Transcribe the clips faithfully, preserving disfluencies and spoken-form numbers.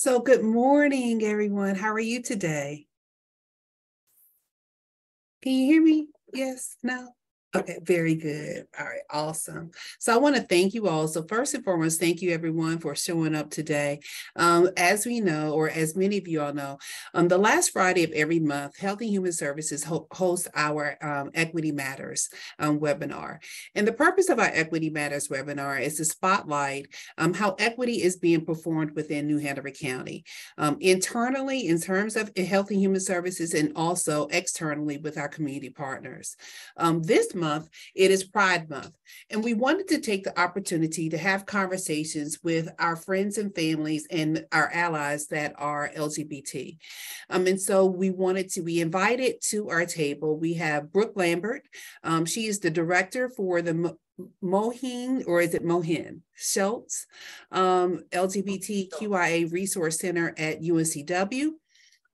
So good morning, everyone. How are you today? Can you hear me? Yes? No? Okay, very good. All right, awesome. So I want to thank you all. So first and foremost, thank you everyone for showing up today. Um, as we know, or as many of you all know, um, the last Friday of every month, Health and Human Services ho hosts our um, Equity Matters um, webinar. And the purpose of our Equity Matters webinar is to spotlight um, how equity is being performed within New Hanover County, um, internally in terms of Health and Human Services, and also externally with our community partners. Um, this month, it is Pride Month, and we wanted to take the opportunity to have conversations with our friends and families and our allies that are L G B T. Um, and so we wanted to, we invited to our table, we have Brooke Lambert. Um, she is the director for the Mohin, or is it Mohin-Scholz, um, L G B T Q I A Resource Center at U N C W.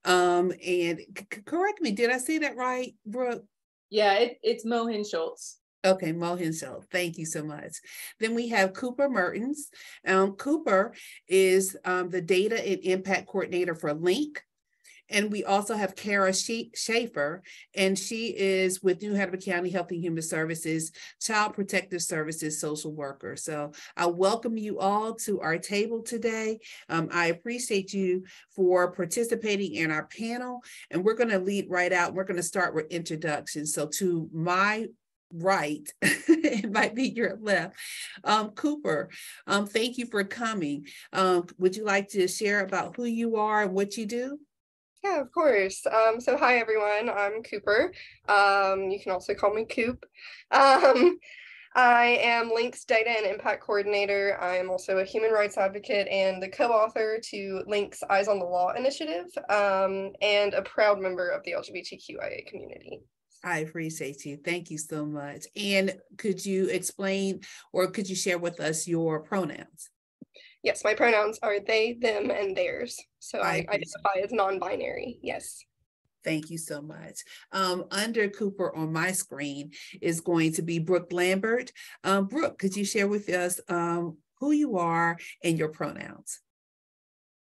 Um, and correct me, did I say that right, Brooke? Yeah, it, it's Mohin-Scholz. Okay, Mohin-Scholz. Thank you so much. Then we have Cooper Mertens. Um, Cooper is um, the Data and Impact Coordinator for LINC. And we also have Kara Schaeffer, and she is with New Hanover County Health and Human Services, Child Protective Services, social worker. So I welcome you all to our table today. Um, I appreciate you for participating in our panel, and we're going to lead right out. We're going to start with introductions. So to my right, it might be your left. Um, Cooper, um, thank you for coming. Um, would you like to share about who you are and what you do? Yeah, of course. Um, so hi, everyone. I'm Cooper. Um, you can also call me Coop. Um, I am LINC's Data and Impact Coordinator. I'm also a human rights advocate and the co-author to LINC's Eyes on the Law initiative, um, and a proud member of the L G B T Q I A community. I appreciate you. Thank you so much. And could you explain, or could you share with us your pronouns? Yes, my pronouns are they, them, and theirs. So I, I identify as non-binary, yes. Thank you so much. Um, under Cooper on my screen is going to be Brooke Lambert. Um, Brooke, could you share with us um, who you are and your pronouns?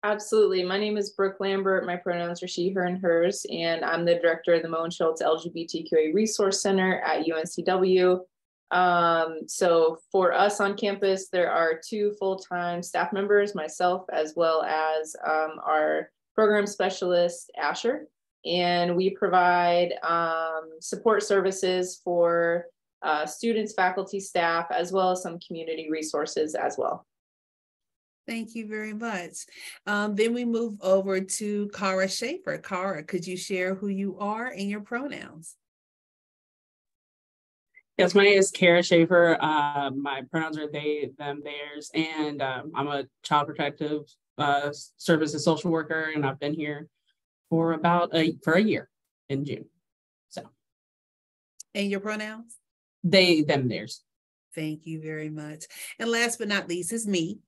Absolutely. My name is Brooke Lambert. My pronouns are she, her, and hers. And I'm the director of the Mohin-Scholz L G B T Q I A Resource Center at U N C W. Um, so for us on campus, there are two full-time staff members, myself, as well as um, our program specialist, Asher, and we provide um, support services for uh, students, faculty, staff, as well as some community resources as well. Thank you very much. Um, then we move over to Kara Schaeffer. Kara, could you share who you are and your pronouns? Yes, my name is Kara Schaeffer. Uh, my pronouns are they, them, theirs, and um, I'm a child protective uh, services social worker, and I've been here for about a for a year in June. So, and your pronouns? They, them, theirs. Thank you very much. And last but not least is me,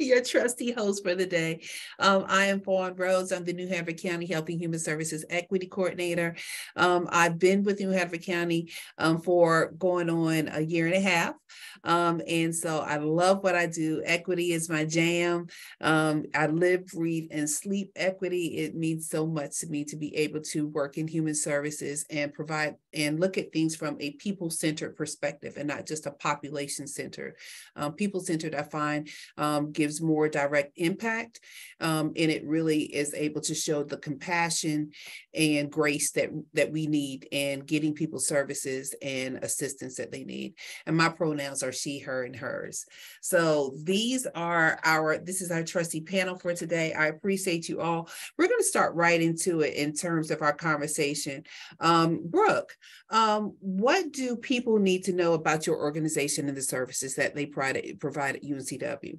your trusty host for the day. Um, I am Fawn Rhodes. I'm the New Hanover County Health and Human Services Equity Coordinator. Um, I've been with New Hanover County um, for going on a year and a half. Um, and so I love what I do. Equity is my jam. Um, I live, breathe, and sleep equity. It means so much to me to be able to work in human services and provide and look at things from a people-centered perspective and not just a population-centered. Um, people-centered, I find, um, gives more direct impact, um, and it really is able to show the compassion and grace that, that we need in getting people services and assistance that they need. And my pronouns are she, her, and hers. So these are our, this is our trustee panel for today. I appreciate you all. We're going to start right into it in terms of our conversation. Um, Brooke, um, what do people need to know about your organization and the services that they provide, provide at U N C W?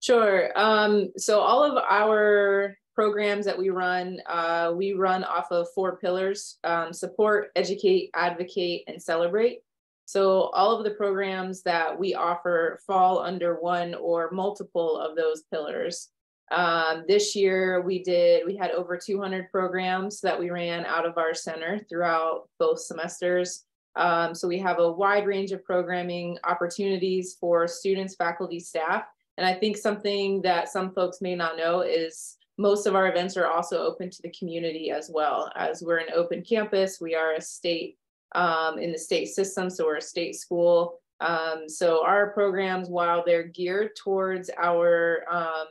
Sure. Um, so all of our programs that we run, uh, we run off of four pillars: um, support, educate, advocate, and celebrate. So all of the programs that we offer fall under one or multiple of those pillars. Um, this year we did, we had over two hundred programs that we ran out of our center throughout both semesters. Um, so we have a wide range of programming opportunities for students, faculty, staff, And I think something that some folks may not know is most of our events are also open to the community as well. As we're an open campus, we are a state um, in the state system, so we're a state school. Um, so our programs, while they're geared towards our um,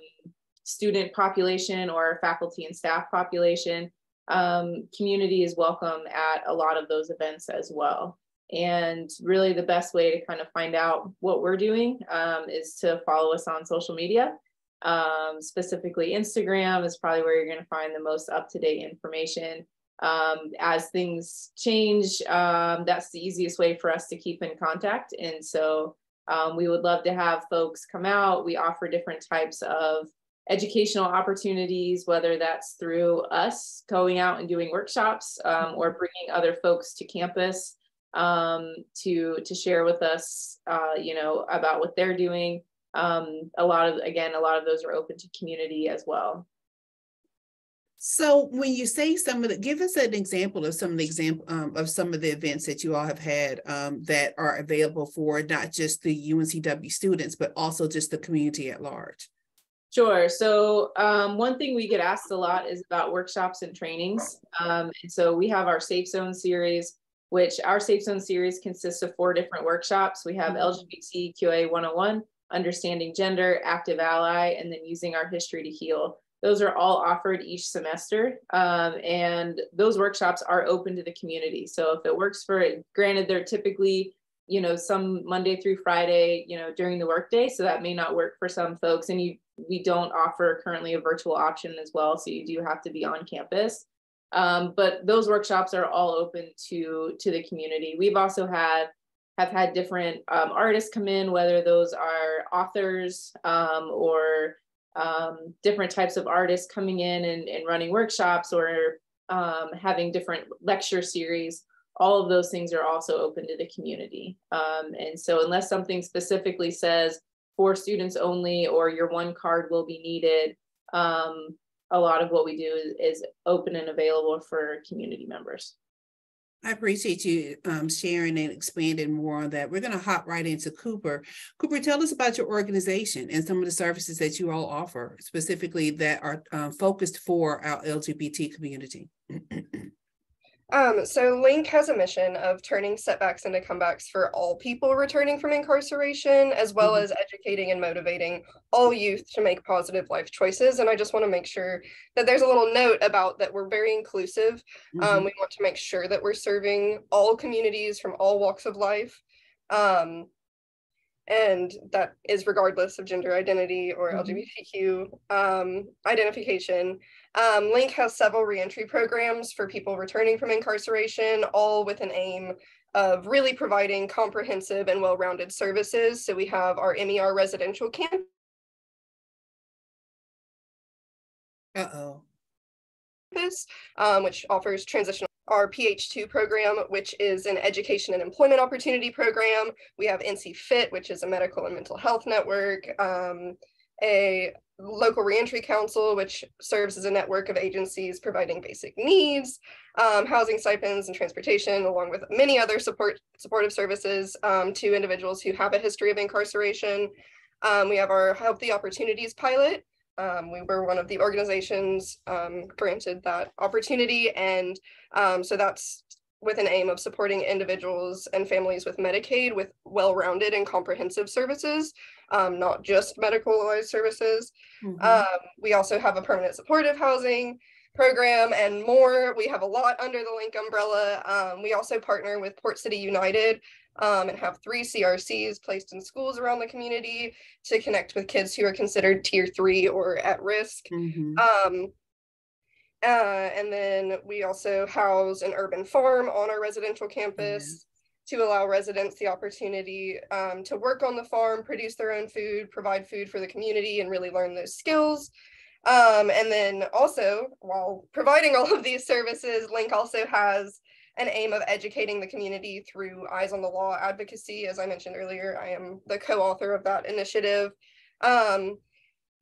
student population or our faculty and staff population, um, community is welcome at a lot of those events as well. And really the best way to kind of find out what we're doing um, is to follow us on social media. Um, specifically Instagram is probably where you're going to find the most up-to-date information. Um, as things change, um, that's the easiest way for us to keep in contact. And so um, we would love to have folks come out. We offer different types of educational opportunities, whether that's through us going out and doing workshops um, or bringing other folks to campus um, to, to share with us, uh, you know, about what they're doing. Um, a lot of, again, a lot of those are open to community as well. So when you say some of the, give us an example of some of the example um, of some of the events that you all have had um, that are available for not just the U N C W students, but also just the community at large. Sure. So um, one thing we get asked a lot is about workshops and trainings. Um, and so we have our Safe Zone series, which our Safe Zone series consists of four different workshops. We have L G B T Q I A one oh one, Understanding Gender, Active Ally, and then Using Our History to Heal. Those are all offered each semester. Um, and those workshops are open to the community. So if it works for it, granted, they're typically, you know, some Monday through Friday, you know, during the workday. So that may not work for some folks. And you, we don't offer currently a virtual option as well. So you do have to be on campus. Um, but those workshops are all open to, to the community. We've also had have had different um, artists come in, whether those are authors um, or um, different types of artists coming in and, and running workshops or um, having different lecture series. All of those things are also open to the community. Um, and so unless something specifically says for students only, or your one card will be needed, um, a lot of what we do is, is open and available for community members. I appreciate you um, sharing and expanding more on that. We're going to hop right into Cooper. Cooper, tell us about your organization and some of the services that you all offer, specifically that are uh, focused for our L G B T community. um, so LINC has a mission of turning setbacks into comebacks for all people returning from incarceration, as well mm-hmm. as educating and motivating all youth to make positive life choices. And I just want to make sure that there's a little note about that we're very inclusive. Mm-hmm. Um, we want to make sure that we're serving all communities from all walks of life. Um, and that is regardless of gender identity or mm-hmm. L G B T Q um, identification. Um, LINC has several reentry programs for people returning from incarceration, all with an aim of really providing comprehensive and well-rounded services. So we have our M E R residential camp. Uh-oh. Um, which offers transitional, our P H two program, which is an education and employment opportunity program. We have N C Fit, which is a medical and mental health network, um, a local reentry council, which serves as a network of agencies providing basic needs, um, housing stipends and transportation, along with many other support supportive services um, to individuals who have a history of incarceration. Um, we have our Healthy Opportunities Pilot. Um, we were one of the organizations um, granted that opportunity, and um, so that's with an aim of supporting individuals and families with Medicaid with well-rounded and comprehensive services, um, not just medicalized services. Mm-hmm. Um, we also have a permanent supportive housing program and more. We have a lot under the LINC umbrella. Um, we also partner with Port City United Um, and have three C R Cs placed in schools around the community to connect with kids who are considered tier three or at risk. Mm-hmm. um, uh, and then we also house an urban farm on our residential campus mm-hmm. to allow residents the opportunity um, to work on the farm, produce their own food, provide food for the community, and really learn those skills. Um, and then also, while providing all of these services, LINC also has an aim of educating the community through Eyes on the Law advocacy. As I mentioned earlier, I am the co-author of that initiative um,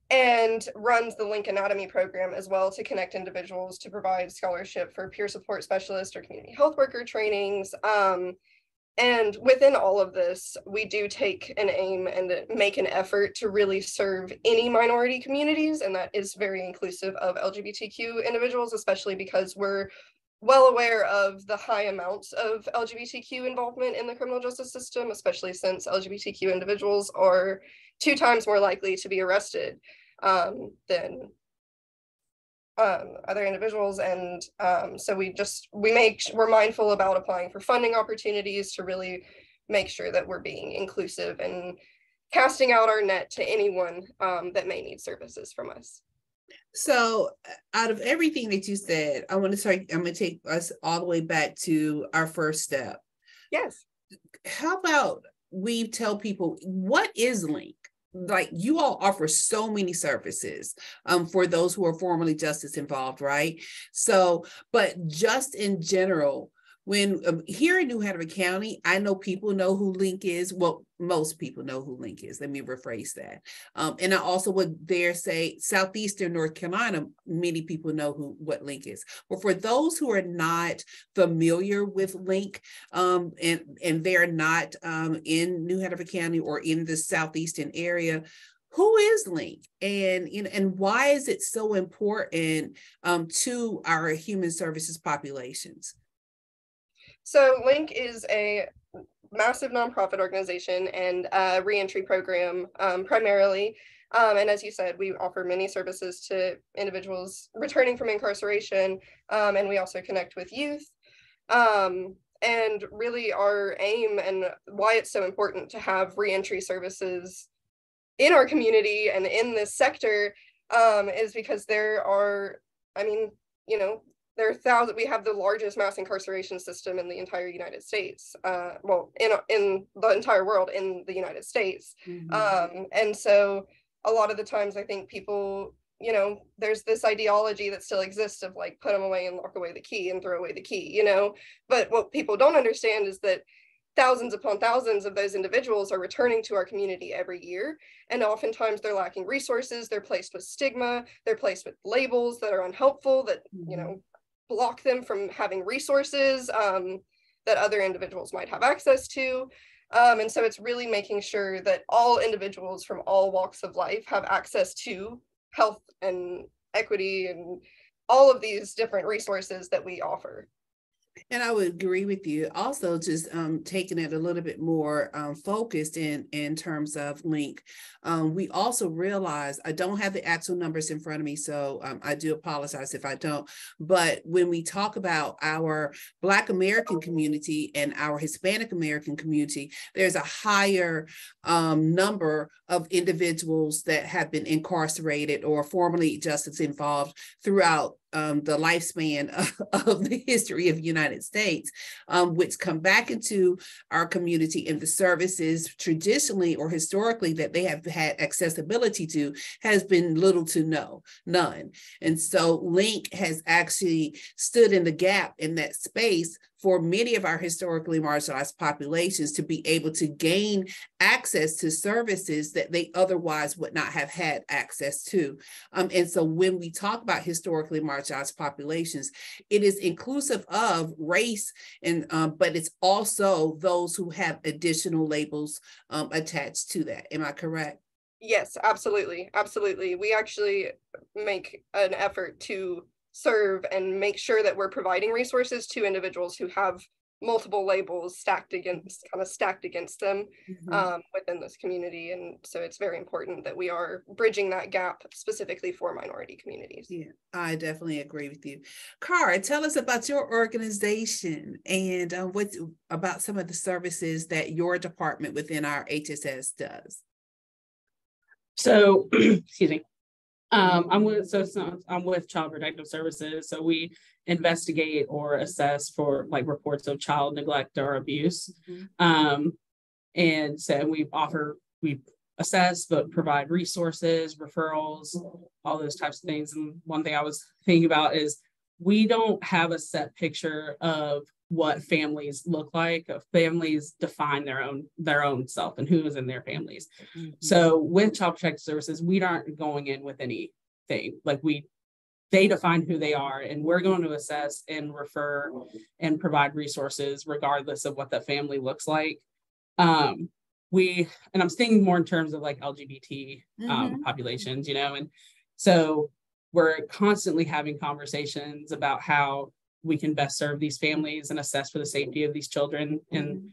and runs the LINC Anatomy program as well to connect individuals to provide scholarship for peer support specialist or community health worker trainings. Um, And within all of this, we do take an aim and make an effort to really serve any minority communities, and that is very inclusive of L G B T Q individuals, especially because we're well aware of the high amounts of L G B T Q involvement in the criminal justice system, especially since L G B T Q individuals are two times more likely to be arrested um, than Um, other individuals. And um, so we just we make we're mindful about applying for funding opportunities to really make sure that we're being inclusive and casting out our net to anyone um, that may need services from us. So out of everything that you said, I want to take I'm going to take us all the way back to our first step. Yes. How about we tell people what is LINC? Like, you all offer so many services um, for those who are formerly justice involved, right? So, but just in general, when um, here in New Hanover County, I know people know who LINC is. Well, most people know who LINC is. Let me rephrase that. Um, and I also would dare say Southeastern North Carolina, many people know who what LINC is. But for those who are not familiar with LINC um, and, and they're not um, in New Hanover County or in the Southeastern area, who is LINC, and you know, and why is it so important um, to our human services populations? So LINC is a massive nonprofit organization and a reentry program um, primarily. Um, and as you said, we offer many services to individuals returning from incarceration, um, and we also connect with youth. Um, and really our aim and why it's so important to have reentry services in our community and in this sector um, is because there are, I mean, you know, There are thousands, we have the largest mass incarceration system in the entire United States, uh, well, in, in the entire world, in the United States. Mm-hmm. Um, and so a lot of the times I think people, you know, there's this ideology that still exists of like, put them away and lock away the key and throw away the key, you know, but what people don't understand is that thousands upon thousands of those individuals are returning to our community every year. And oftentimes they're lacking resources, they're placed with stigma, they're placed with labels that are unhelpful, that, mm-hmm. you know, block them from having resources um, that other individuals might have access to. Um, and so it's really making sure that all individuals from all walks of life have access to health and equity and all of these different resources that we offer. And I would agree with you. Also, just um, taking it a little bit more um, focused in, in terms of LINC, um, we also realize, I don't have the actual numbers in front of me, so um, I do apologize if I don't, but when we talk about our Black American community and our Hispanic American community, there's a higher um, number of individuals that have been incarcerated or formerly justice involved throughout Um, the lifespan of, of the history of the United States, um, which come back into our community, and the services traditionally or historically that they have had accessibility to has been little to no, none. And so LINC has actually stood in the gap in that space for many of our historically marginalized populations to be able to gain access to services that they otherwise would not have had access to. Um, and so when we talk about historically marginalized populations, it is inclusive of race, and um, but it's also those who have additional labels um, attached to that. Am I correct? Yes, absolutely. Absolutely. We actually make an effort to serve and make sure that we're providing resources to individuals who have multiple labels stacked against, kind of stacked against them mm-hmm. um, within this community. And so it's very important that we are bridging that gap specifically for minority communities. Yeah, I definitely agree with you. Kara, tell us about your organization and uh, what about some of the services that your department within our H S S does. So, excuse me. Um, I'm with so, so I'm with Child Protective Services. So we investigate or assess for like reports of child neglect or abuse, mm-hmm. um, and so we offer we assess but provide resources, referrals, all those types of things. And one thing I was thinking about is we don't have a set picture of what families look like. Families define their own their own self and who is in their families. Mm-hmm. So with Child Protective Services, we aren't going in with anything. Like we they define who they are, and we're going to assess and refer and provide resources regardless of what that family looks like. Um, we, and I'm thinking more in terms of like L G B T um, mm-hmm. populations, you know, and so we're constantly having conversations about how we can best serve these families and assess for the safety of these children and mm-hmm.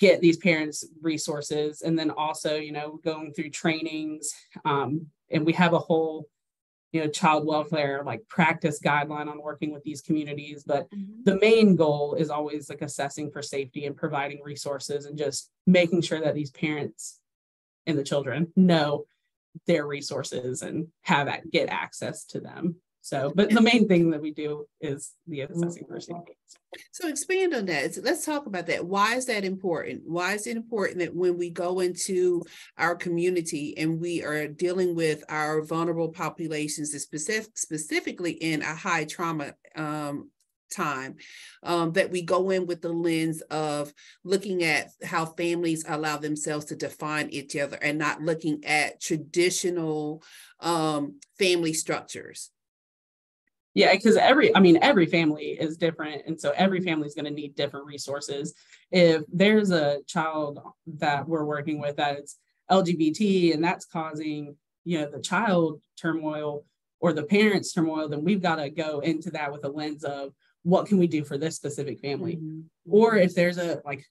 get these parents resources. And then also, you know, going through trainings um, and we have a whole, you know, child welfare, like practice guideline on working with these communities. But mm-hmm. the main goal is always like assessing for safety and providing resources and just making sure that these parents and the children know their resources and have get access to them. So, but the main thing that we do is the assessing for safety. So expand on that. Let's talk about that. Why is that important? Why is it important that when we go into our community and we are dealing with our vulnerable populations, specific, specifically in a high trauma um, time, um, that we go in with the lens of looking at how families allow themselves to define each other and not looking at traditional um, family structures? Yeah, because every, I mean, every family is different. And so every family is going to need different resources. If there's a child that we're working with that's L G B T and that's causing, you know, the child turmoil or the parents turmoil, then we've got to go into that with a lens of what can we do for this specific family? Mm-hmm. Or if there's a, like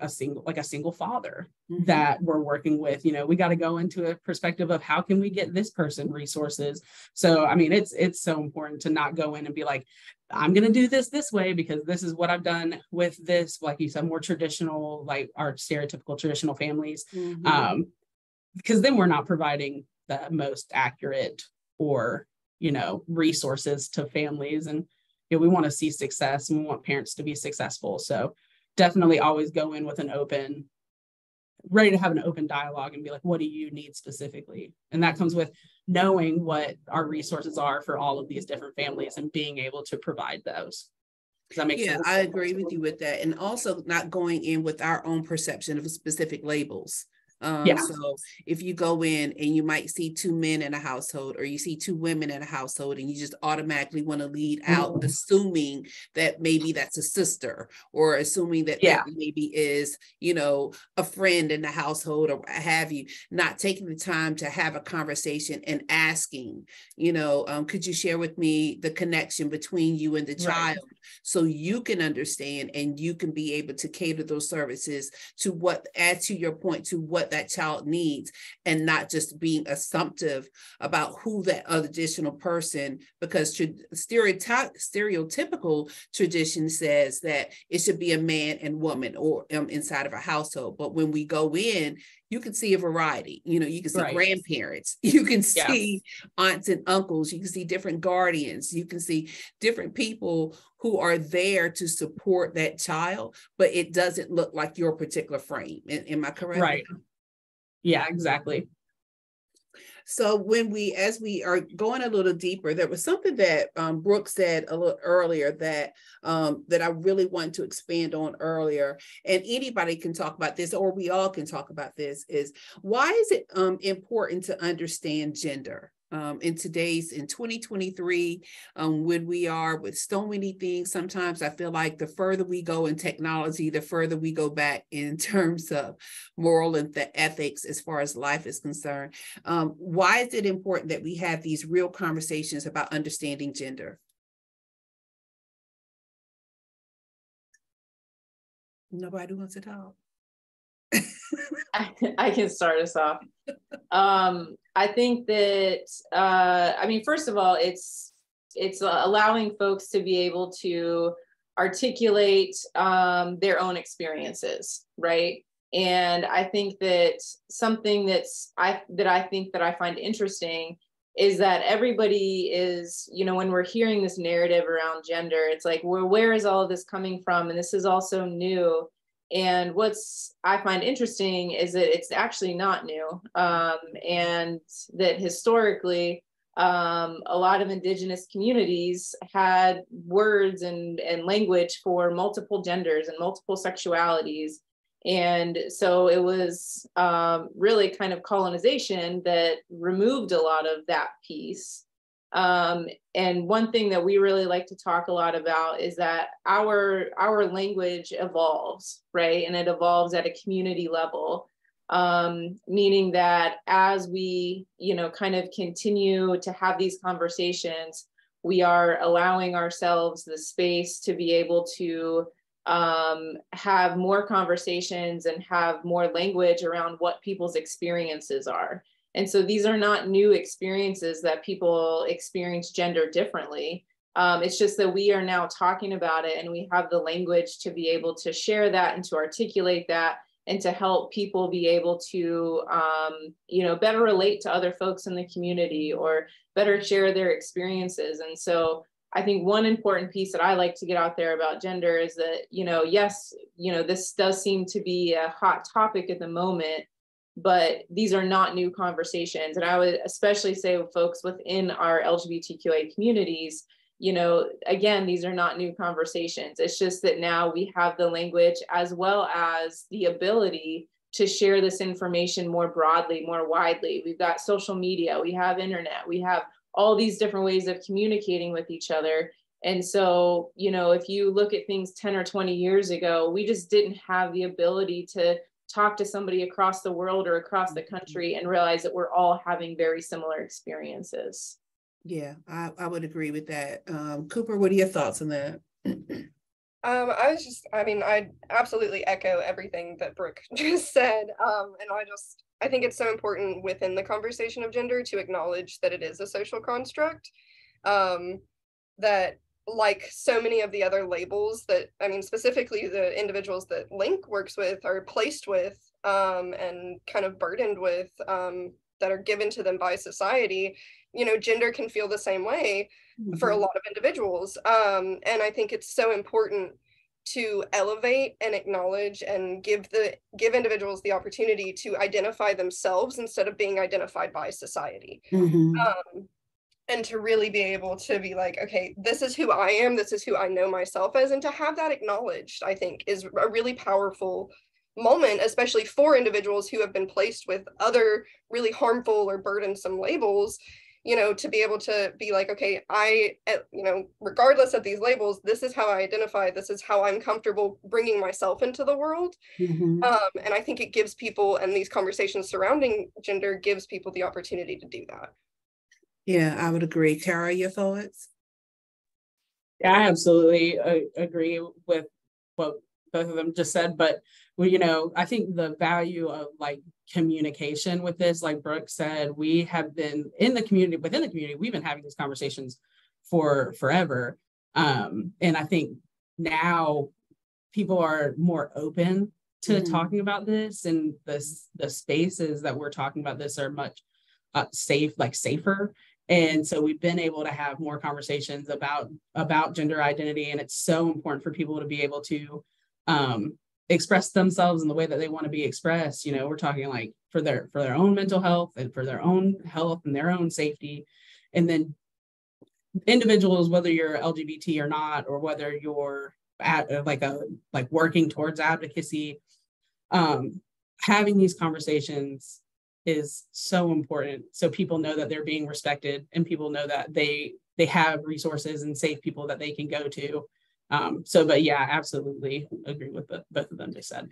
a single, like a single father mm-hmm. that we're working with, you know, we got to go into a perspective of how can we get this person resources. So, I mean, it's, it's so important to not go in and be like, I'm going to do this this way because this is what I've done with this, like you said, more traditional, like our stereotypical traditional families. Mm-hmm. Um, because then we're not providing the most accurate or, you know, resources to families. And, you know, we want to see success and we want parents to be successful. So definitely always go in with an open, ready to have an open dialogue and be like, what do you need specifically? And that comes with knowing what our resources are for all of these different families and being able to provide those. Does that make yeah, sense? I agree with you with that. And also not going in with our own perception of specific labels. Um, yeah. So if you go in and you might see two men in a household or you see two women in a household and you just automatically want to lead out mm-hmm. assuming that maybe that's a sister or assuming that, yeah. that maybe is, you know, a friend in the household or what have you, not taking the time to have a conversation and asking, you know, um, could you share with me the connection between you and the right. child so you can understand and you can be able to cater those services to what, add to your point, to what that child needs and not just being assumptive about who that additional person, because stereotype, stereotypical tradition says that it should be a man and woman or um, inside of a household. But when we go in, you can see a variety, you know, you can see right. grandparents, you can see yeah. aunts and uncles, you can see different guardians, you can see different people who are there to support that child, but it doesn't look like your particular frame. Am I correct? Right. Yeah, exactly. So when we, as we are going a little deeper, there was something that um, Brooke said a little earlier that um, that I really want to expand on earlier, and anybody can talk about this, or we all can talk about this, is why is it um, important to understand gender? Um, in today's, in twenty twenty-three, um, when we are with so many things, sometimes I feel like the further we go in technology, the further we go back in terms of moral and the ethics as far as life is concerned. Um, why is it important that we have these real conversations about understanding gender? Nobody wants to talk. I, I can start us off. Um, I think that, uh, I mean, first of all, it's it's allowing folks to be able to articulate um, their own experiences, right? And I think that something that's I that I think that I find interesting is that everybody is, you know, when we're hearing this narrative around gender, it's like, well, where is all of this coming from? And this is also new. And what's I find interesting is that it's actually not new, um, and that historically, um, a lot of Indigenous communities had words and, and language for multiple genders and multiple sexualities. And so it was um, really kind of colonization that removed a lot of that piece. Um, and one thing that we really like to talk a lot about is that our, our language evolves, right? And it evolves at a community level, um, meaning that as we, you know, kind of continue to have these conversations, we are allowing ourselves the space to be able to um, have more conversations and have more language around what people's experiences are. And so these are not new experiences that people experience gender differently. Um, it's just that we are now talking about it and we have the language to be able to share that and to articulate that and to help people be able to, um, you know, better relate to other folks in the community or better share their experiences. And so I think one important piece that I like to get out there about gender is that, you know, yes, you know, this does seem to be a hot topic at the moment, but these are not new conversations. And I would especially say with folks within our L G B T Q I A communities, you know, again, these are not new conversations. It's just that now we have the language as well as the ability to share this information more broadly, more widely. We've got social media, we have internet, we have all these different ways of communicating with each other. And so, you know, if you look at things ten or twenty years ago, we just didn't have the ability to talk to somebody across the world or across the country and realize that we're all having very similar experiences. Yeah, I, I would agree with that. Um, Cooper, what are your thoughts on that? um, I was just, I mean, I absolutely echo everything that Brooke just said. Um, and I just, I think it's so important within the conversation of gender to acknowledge that it is a social construct, um, that like so many of the other labels that, I mean, specifically the individuals that LINC works with are placed with um, and kind of burdened with um, that are given to them by society, you know, gender can feel the same way mm-hmm. for a lot of individuals. Um, and I think it's so important to elevate and acknowledge and give the give individuals the opportunity to identify themselves instead of being identified by society. Mm-hmm. Um, and to really be able to be like, okay, this is who I am, this is who I know myself as, and to have that acknowledged, I think, is a really powerful moment, especially for individuals who have been placed with other really harmful or burdensome labels, you know, to be able to be like, okay, I, you know, regardless of these labels, this is how I identify, this is how I'm comfortable bringing myself into the world. Mm-hmm. Um, and I think it gives people, and these conversations surrounding gender gives people the opportunity to do that. Yeah, I would agree. Kara, your thoughts? Yeah, I absolutely uh, agree with what both of them just said. But, well, you know, I think the value of like communication with this, like Brooke said, we have been in the community, within the community, we've been having these conversations for forever. Um, and I think now people are more open to mm-hmm. talking about this, and this, the spaces that we're talking about this are much uh, safe, like safer. And so we've been able to have more conversations about, about gender identity. And it's so important for people to be able to um, express themselves in the way that they want to be expressed. You know, we're talking like for their, for their own mental health and for their own health and their own safety. And then individuals, whether you're L G B T or not, or whether you're at like a, like working towards advocacy, um, having these conversations is so important, so people know that they're being respected and people know that they they have resources and safe people that they can go to. Um, so, but yeah, absolutely agree with the, both of them just said.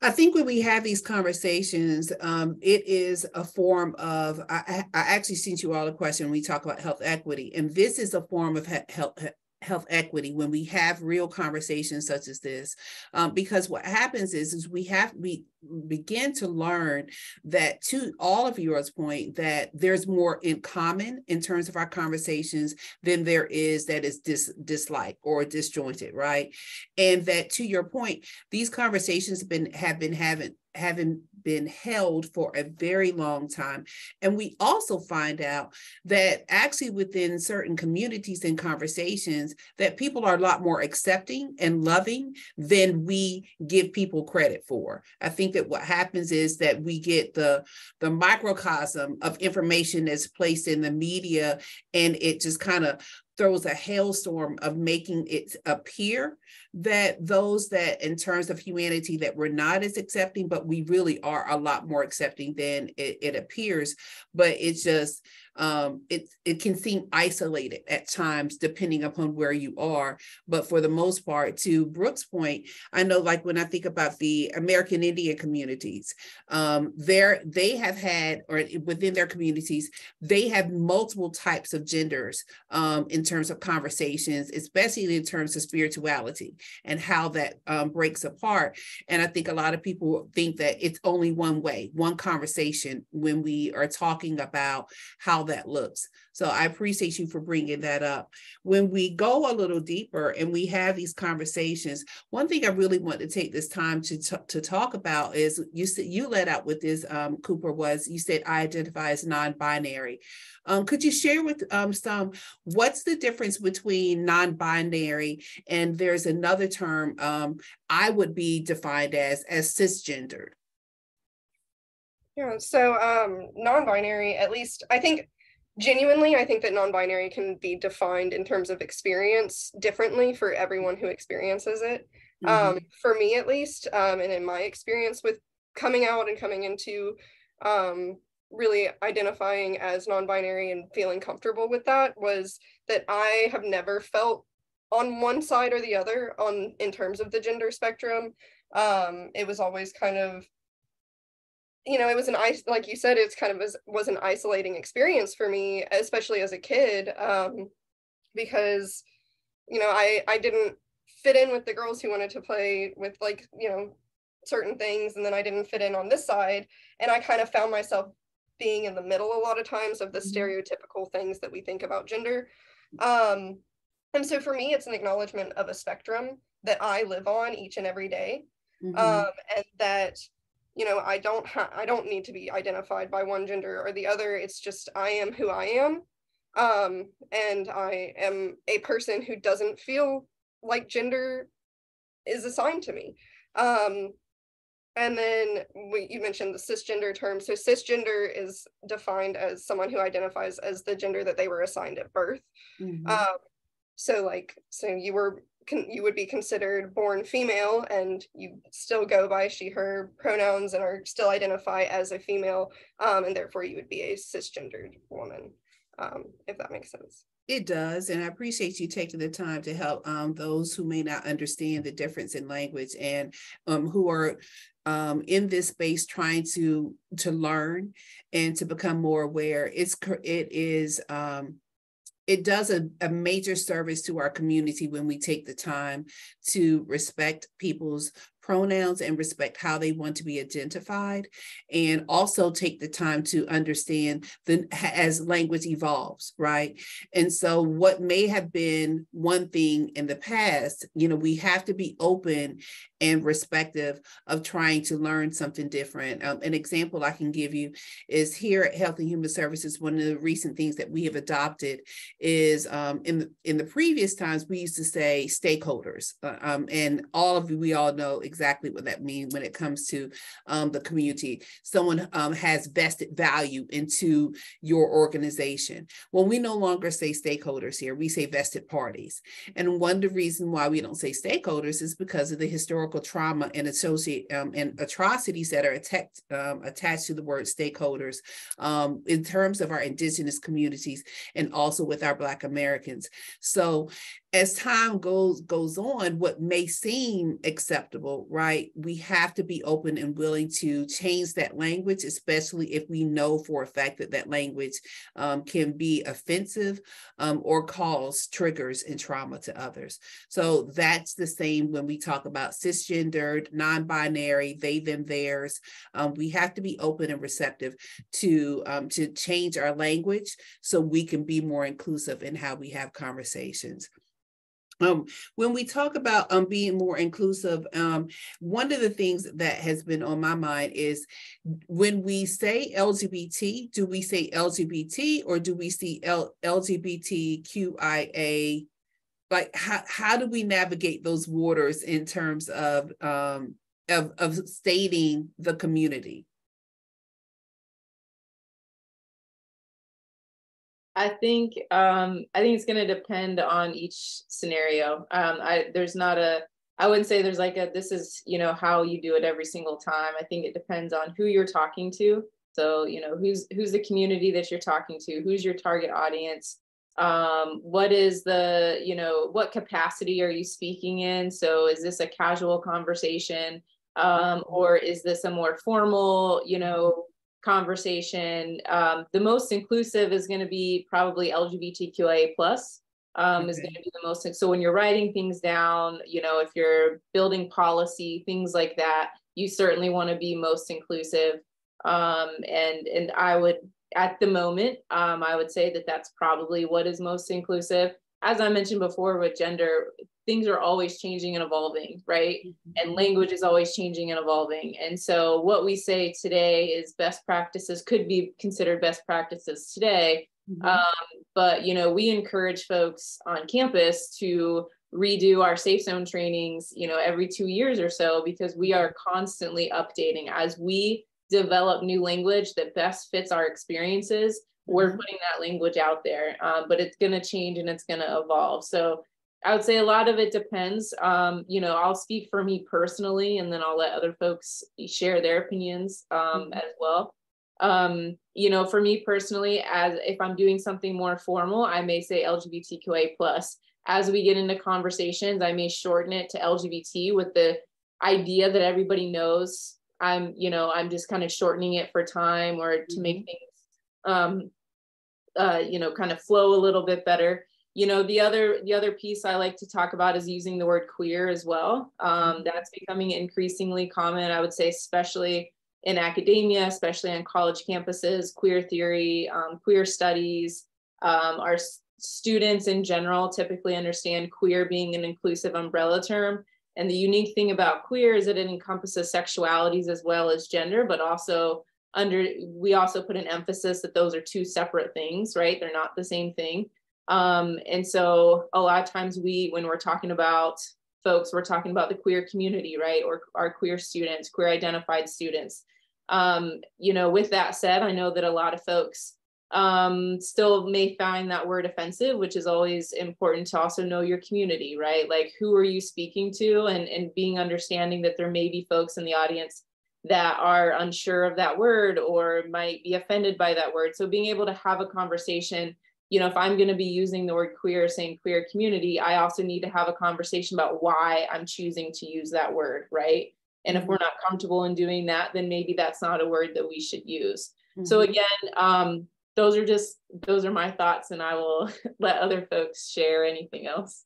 I think when we have these conversations, um, it is a form of, I, I actually sent you all a question when we talk about health equity, and this is a form of health health equity when we have real conversations such as this, um, because what happens is, is we have, we begin to learn that, to all of yours point, that there's more in common in terms of our conversations than there is that is dis dislike or disjointed, right? And that, to your point, these conversations have been have been having having been held for a very long time. And we also find out that actually within certain communities and conversations that people are a lot more accepting and loving than we give people credit for. I think that what happens is that we get the, the microcosm of information that's placed in the media, and it just kind of throws a hailstorm of making it appear that those that in terms of humanity that we're not as accepting, but we really are a lot more accepting than it, it appears. But it's just, um, it, it can seem isolated at times, depending upon where you are. But for the most part, to Brooke's point, I know like when I think about the American Indian communities, um, there they have had, or within their communities, they have multiple types of genders um, in terms of conversations, especially in terms of spirituality and how that um, breaks apart. And I think a lot of people think that it's only one way, one conversation when we are talking about how that looks. So I appreciate you for bringing that up. When we go a little deeper and we have these conversations, one thing I really want to take this time to, t- to talk about is you said you let out with this, um, Cooper, was you said, I identify as non-binary. Um, could you share with um, some, what's the difference between non-binary and there's another term um, I would be defined as, as cisgender? Yeah, so um, non-binary, at least, I think, genuinely, I think that non-binary can be defined in terms of experience differently for everyone who experiences it. Mm-hmm. Um, for me, at least, um, and in my experience with coming out and coming into um, really identifying as non-binary and feeling comfortable with that, was that I have never felt on one side or the other on in terms of the gender spectrum. Um, it was always kind of, you know, it was an, like you said, it's kind of was, was an isolating experience for me, especially as a kid, um, because, you know, I, I didn't fit in with the girls who wanted to play with, like, you know, certain things, and then I didn't fit in on this side, and I kind of found myself being in the middle a lot of times of the stereotypical things that we think about gender. Um, and so for me, it's an acknowledgement of a spectrum that I live on each and every day, mm-hmm. um, and that, you know, I don't ha- I don't need to be identified by one gender or the other. It's just I am who I am. Um, and I am a person who doesn't feel like gender is assigned to me. Um, and then we, you mentioned the cisgender term. So cisgender is defined as someone who identifies as the gender that they were assigned at birth. Mm-hmm. Um, so like, so you were Con, you would be considered born female, and you still go by she, her pronouns and are still identify as a female, um, and therefore you would be a cisgendered woman, um, if that makes sense. It does, and I appreciate you taking the time to help um, those who may not understand the difference in language and um, who are um, in this space trying to to learn and to become more aware. It's it is. Um, It does a, a major service to our community when we take the time to respect people's pronouns and respect how they want to be identified, and also take the time to understand the as language evolves, right? And so what may have been one thing in the past, you know, we have to be open and respective of trying to learn something different. Um, an example I can give you is here at Health and Human Services, one of the recent things that we have adopted is um, in, the, in the previous times, we used to say stakeholders, uh, um, and all of you, we all know exactly exactly what that means when it comes to um, the community. Someone um, has vested value into your organization. Well, we no longer say stakeholders here, we say vested parties. And one of the reasons why we don't say stakeholders is because of the historical trauma and associate um, and atrocities that are attacked, um, attached to the word stakeholders um, in terms of our indigenous communities and also with our Black Americans. So as time goes goes on, what may seem acceptable, right? We have to be open and willing to change that language, especially if we know for a fact that that language um, can be offensive um, or cause triggers and trauma to others. So that's the same when we talk about cisgendered, non-binary, they, them, theirs. Um, we have to be open and receptive to, um, to change our language so we can be more inclusive in how we have conversations. Um, when we talk about um, being more inclusive, um, one of the things that has been on my mind is when we say L G B T, do we say L G B T or do we see L- L G B T Q I A? Like, how, how do we navigate those waters in terms of, um, of, of stating the community? I think um, I think it's going to depend on each scenario. Um, I, there's not a I wouldn't say there's like a, this is, you know, how you do it every single time. I think it depends on who you're talking to. So, you know, who's, who's the community that you're talking to? Who's your target audience? Um, what is the, you know, what capacity are you speaking in? So is this a casual conversation? Um, or is this a more formal, you know, conversation? Um, the most inclusive is going to be probably L G B T Q I A plus. Um, okay. Is going to be the most. So when you're writing things down, you know, if you're building policy, things like that, you certainly want to be most inclusive. Um, and, and I would, at the moment, um, I would say that that's probably what is most inclusive. As I mentioned before with gender, things are always changing and evolving, right? Mm-hmm. And language is always changing and evolving. And so what we say today is best practices could be considered best practices today. Mm-hmm. Um, but, you know, we encourage folks on campus to redo our safe zone trainings, you know, every two years or so, because we are constantly updating as we develop new language that best fits our experiences. We're putting that language out there, um, but it's going to change and it's going to evolve. So I would say a lot of it depends. Um, you know, I'll speak for me personally, and then I'll let other folks share their opinions um, as well. Um, you know, for me personally, as if I'm doing something more formal, I may say L G B T Q I A plus. As we get into conversations, I may shorten it to L G B T with the idea that everybody knows. I'm, you know, I'm just kind of shortening it for time or to make things, um, Uh, you know, kind of flow a little bit better. You know, the other the other piece I like to talk about is using the word queer as well. Um, that's becoming increasingly common, I would say, especially in academia, especially on college campuses. Queer theory, um, queer studies, um, our students in general typically understand queer being an inclusive umbrella term. And the unique thing about queer is that it encompasses sexualities as well as gender, but also Under, we also put an emphasis that those are two separate things, right? They're not the same thing. Um, and so a lot of times we, when we're talking about folks, we're talking about the queer community, right? Or our queer students, queer identified students. Um, you know, with that said, I know that a lot of folks um, still may find that word offensive, which is always important to also know your community, right? Like, who are you speaking to, and, and being understanding that there may be folks in the audience that are unsure of that word or might be offended by that word. So being able to have a conversation, you know, if I'm going to be using the word queer, saying queer community, I also need to have a conversation about why I'm choosing to use that word, right? And if we're not comfortable in doing that, then maybe that's not a word that we should use. Mm-hmm. So again, um, those are just, those are my thoughts, and I will let other folks share anything else.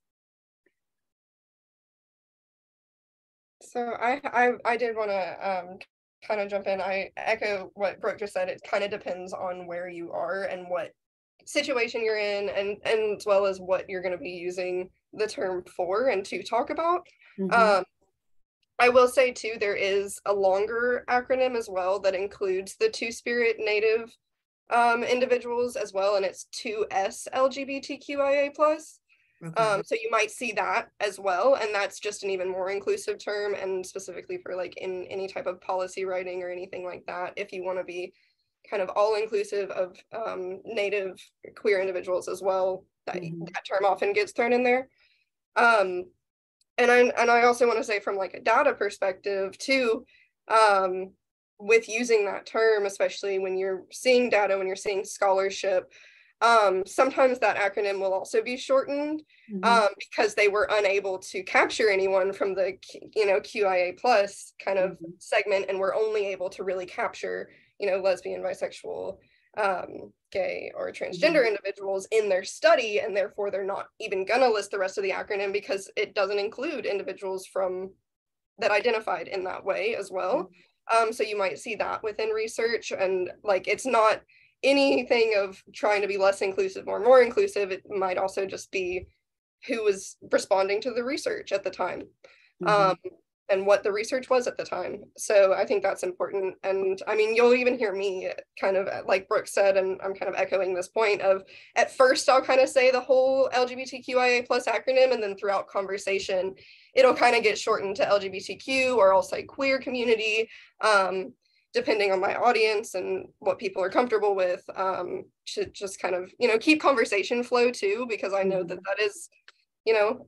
So I, I, I did want to um, kind of jump in. I echo what Brooke just said. It kind of depends on where you are and what situation you're in, and, and as well as what you're going to be using the term for and to talk about. Mm-hmm. Um, I will say, too, there is a longer acronym as well that includes the Two-Spirit Native um, individuals as well, and it's two S L G B T Q I A plus. Okay. Um, so you might see that as well, and that's just an even more inclusive term, and specifically for like in any type of policy writing or anything like that, if you want to be kind of all inclusive of um, Native queer individuals as well, that, mm-hmm. that term often gets thrown in there. Um, and, I, and I also want to say, from like a data perspective too, um, with using that term, especially when you're seeing data, when you're seeing scholarship, Um, sometimes that acronym will also be shortened mm-hmm. um, because they were unable to capture anyone from the, you know, Q I A plus kind of mm-hmm. segment, and were only able to really capture, you know, lesbian, bisexual, um, gay, or transgender mm-hmm. individuals in their study, and therefore they're not even gonna list the rest of the acronym because it doesn't include individuals from that identified in that way as well. Mm-hmm. Um, so you might see that within research, and like it's not anything of trying to be less inclusive or more inclusive. It might also just be who was responding to the research at the time mm-hmm. um, and what the research was at the time. So I think that's important. And I mean, you'll even hear me kind of, like Brooke said, and I'm kind of echoing this point of, at first I'll kind of say the whole L G B T Q I A plus acronym, and then throughout conversation, it'll kind of get shortened to L G B T Q, or I'll say queer community. Um, depending on my audience and what people are comfortable with, um, to just kind of, you know, keep conversation flow too, because I know that that is, you know,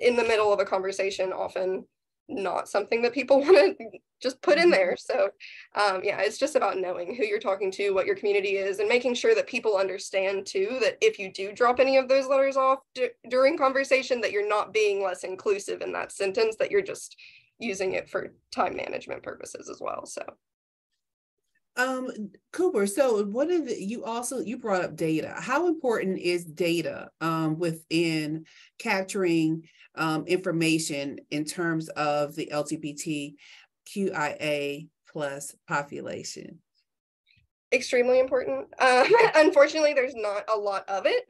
in the middle of a conversation, often not something that people want to just put in there. So um, yeah, it's just about knowing who you're talking to, what your community is, and making sure that people understand too, that if you do drop any of those letters off d- during conversation, that you're not being less inclusive in that sentence, that you're just using it for time management purposes as well, so. Um, Cooper, so what is it, you also, you brought up data. How important is data um, within capturing um, information in terms of the L G B T Q I A plus population? Extremely important. Um, unfortunately, there's not a lot of it.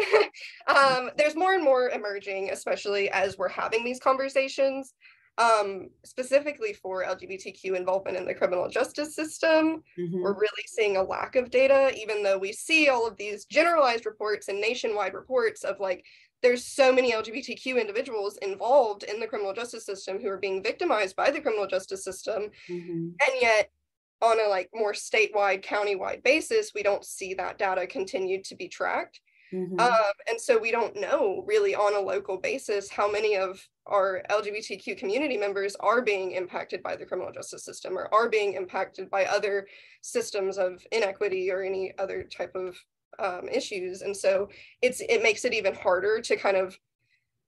um, there's more and more emerging, especially as we're having these conversations. Um, specifically for L G B T Q involvement in the criminal justice system. Mm-hmm. We're really seeing a lack of data, even though we see all of these generalized reports and nationwide reports of like, there's so many L G B T Q individuals involved in the criminal justice system who are being victimized by the criminal justice system. Mm-hmm. And yet on a like more statewide, countywide basis, we don't see that data continue to be tracked. Mm-hmm. Um, and so we don't know really on a local basis how many of our L G B T Q community members are being impacted by the criminal justice system or are being impacted by other systems of inequity or any other type of um, issues. And so it's it makes it even harder to kind of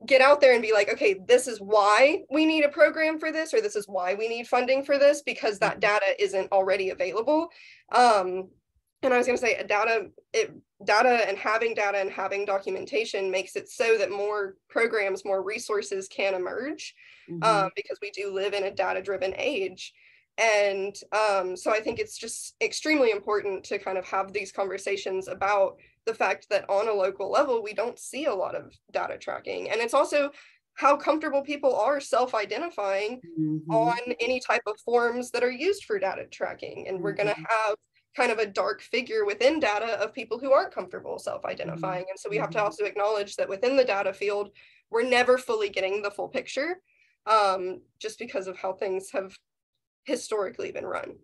get out there and be like, okay, this is why we need a program for this, or this is why we need funding for this, because that data isn't already available. Um, And I was going to say data, it, data and having data and having documentation makes it so that more programs, more resources can emerge, mm-hmm. um, because we do live in a data-driven age. And um, so I think it's just extremely important to kind of have these conversations about the fact that on a local level, we don't see a lot of data tracking. And it's also how comfortable people are self-identifying mm-hmm. on any type of forms that are used for data tracking. And mm-hmm. we're going to have kind of a dark figure within data of people who aren't comfortable self-identifying. And so we have to also acknowledge that within the data field, we're never fully getting the full picture, um, just because of how things have historically been run.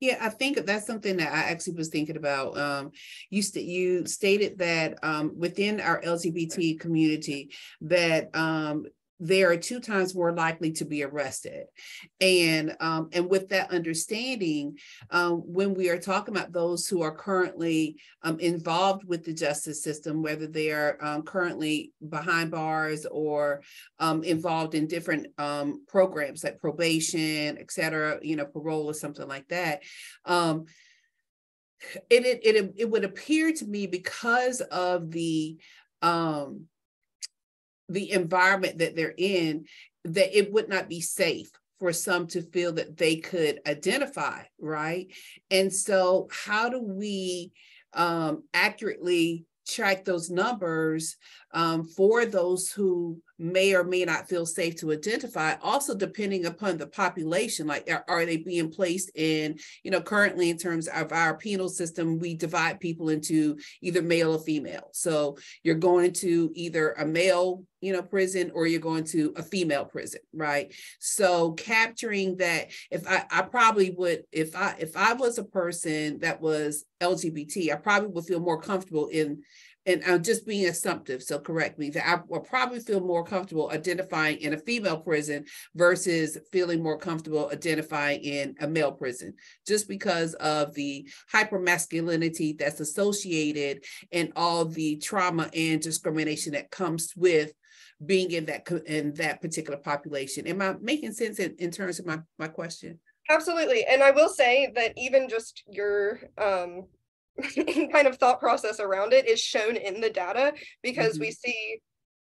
Yeah, I think that's something that I actually was thinking about. Um, you, st- you stated that um, within our L G B T community that um, they are two times more likely to be arrested. And um, and with that understanding, um, when we are talking about those who are currently um, involved with the justice system, whether they are um, currently behind bars or um, involved in different um, programs like probation, et cetera, you know, parole or something like that, um, it, it, it, it would appear to me because of the um, the environment that they're in, that it would not be safe for some to feel that they could identify, right? And so how do we um, accurately track those numbers um, for those who may or may not feel safe to identify, also depending upon the population, like are, are they being placed in, you know, currently in terms of our penal system, we divide people into either male or female. So you're going to either a male, you know, prison, or you're going to a female prison, right? So capturing that, if I, I probably would, if I, if I was a person that was L G B T, I probably would feel more comfortable in, and I'm just being assumptive, so correct me, that I will probably feel more comfortable identifying in a female prison versus feeling more comfortable identifying in a male prison, just because of the hypermasculinity that's associated and all the trauma and discrimination that comes with being in that in that particular population. Am I making sense in, in terms of my, my question? Absolutely. And I will say that even just your um, kind of thought process around it is shown in the data, because mm-hmm. we see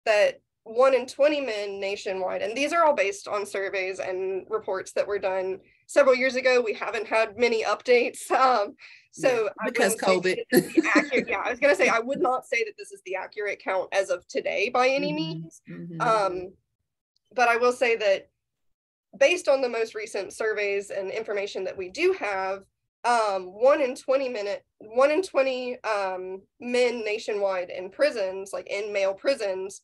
that one in twenty men nationwide, and these are all based on surveys and reports that were done several years ago. We haven't had many updates. Um, so yeah, because COVID. Accurate, yeah, I was going to say, I would not say that this is the accurate count as of today by any mm-hmm. means. Mm-hmm. Um, but I will say that based on the most recent surveys and information that we do have, Um, one in twenty minute, one in twenty um, men nationwide in prisons, like in male prisons,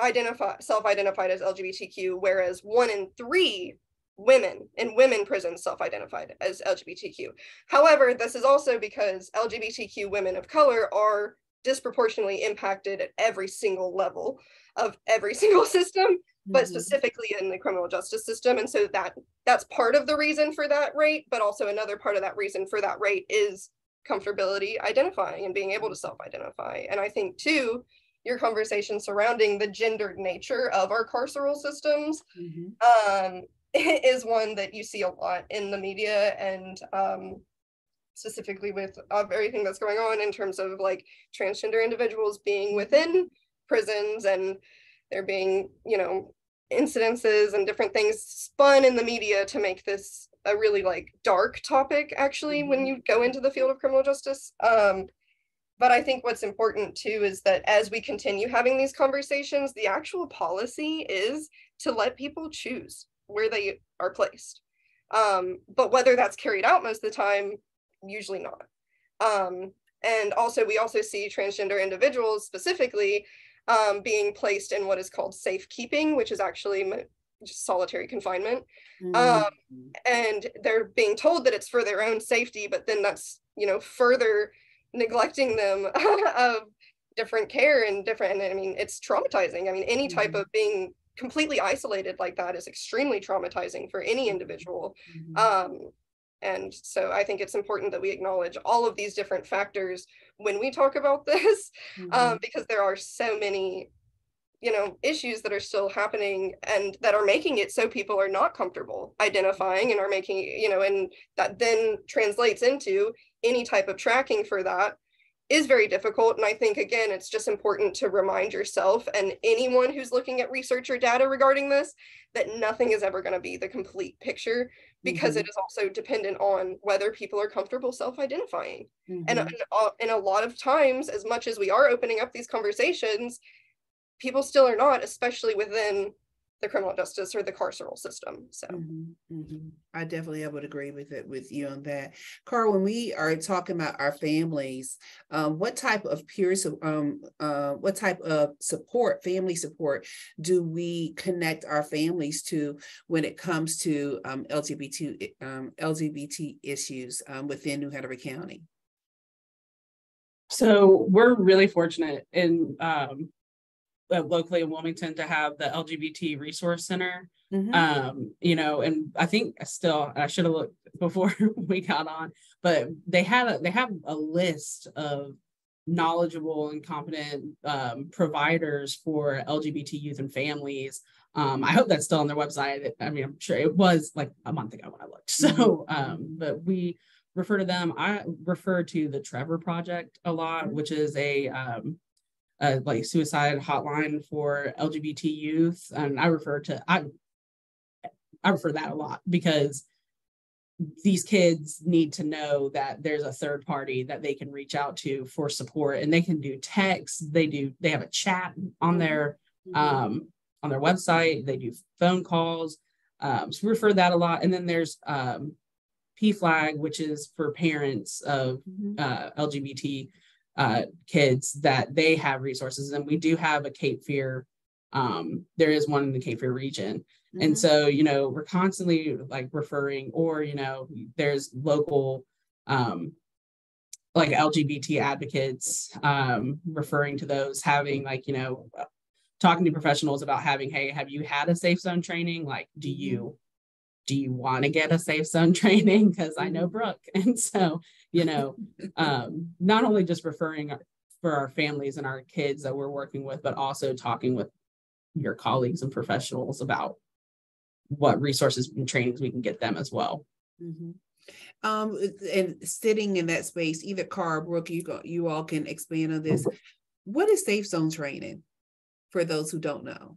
identify self-identified as L G B T Q, whereas one in three women in women prisons self-identified as L G B T Q. However, this is also because L G B T Q women of color are disproportionately impacted at every single level of every single system, mm-hmm. but specifically in the criminal justice system. And so that that's part of the reason for that rate, but also another part of that reason for that rate is comfortability identifying and being able to self-identify. And I think too, your conversation surrounding the gendered nature of our carceral systems mm-hmm. um, is one that you see a lot in the media, and um, specifically with uh, everything that's going on in terms of like transgender individuals being within prisons, and there being, you know, incidences and different things spun in the media to make this a really like dark topic actually mm-hmm. when you go into the field of criminal justice. Um, but I think what's important too is that as we continue having these conversations, the actual policy is to let people choose where they are placed. Um, but whether that's carried out most of the time, usually not. Um, and also we also see transgender individuals specifically um, being placed in what is called safekeeping, which is actually just solitary confinement. Mm-hmm. Um, and they're being told that it's for their own safety, but then that's, you know, further neglecting them of different care and different, and I mean, it's traumatizing. I mean, any type mm-hmm. of being completely isolated like that is extremely traumatizing for any individual. Mm-hmm. Um, and so I think it's important that we acknowledge all of these different factors when we talk about this, mm-hmm. um, because there are so many, you know, issues that are still happening and that are making it so people are not comfortable identifying and are making, you know, and that then translates into any type of tracking for that is very difficult. And I think, again, it's just important to remind yourself and anyone who's looking at research or data regarding this, that nothing is ever going to be the complete picture, because mm-hmm. it is also dependent on whether people are comfortable self-identifying. Mm-hmm. And, and, and a lot of times, as much as we are opening up these conversations, people still are not, especially within the criminal justice or the carceral system. So mm-hmm, mm-hmm. I definitely I would agree with it with you on that. Kara, when we are talking about our families, um, what type of peers, um, uh, what type of support, family support, do we connect our families to when it comes to um, L G B T um, L G B T issues um, within New Hanover County? So we're really fortunate in. Um, locally in Wilmington to have the L G B T Resource Center, mm-hmm. um, you know, and I think still, I should have looked before we got on, but they had a, they have a list of knowledgeable and competent um, providers for L G B T youth and families. Um, I hope that's still on their website. I mean, I'm sure it was like a month ago when I looked. So, um, but we refer to them. I refer to the Trevor Project a lot, which is a, um, Uh, like suicide hotline for L G B T youth. And I refer to, I, I refer to that a lot because these kids need to know that there's a third party that they can reach out to for support, and they can do texts. They do, they have a chat on their, um, on their website. They do phone calls. Um, so we refer to that a lot. And then there's um, P FLAG, which is for parents of uh, L G B T Uh, kids, that they have resources. And we do have a Cape Fear, um, there is one in the Cape Fear region. Mm-hmm. And so, you know, we're constantly like referring, or, you know, there's local, um, like L G B T advocates, um, referring to those, having like, you know, talking to professionals about having, hey, have you had a safe zone training? Like, do you, do you want to get a safe zone training? Because I know Brooke. And so, you know, um, not only just referring for our families and our kids that we're working with, but also talking with your colleagues and professionals about what resources and trainings we can get them as well. Mm-hmm. Um, and sitting in that space, either Kara, Brooke, you, go, you all can expand on this. What is safe zone training for those who don't know?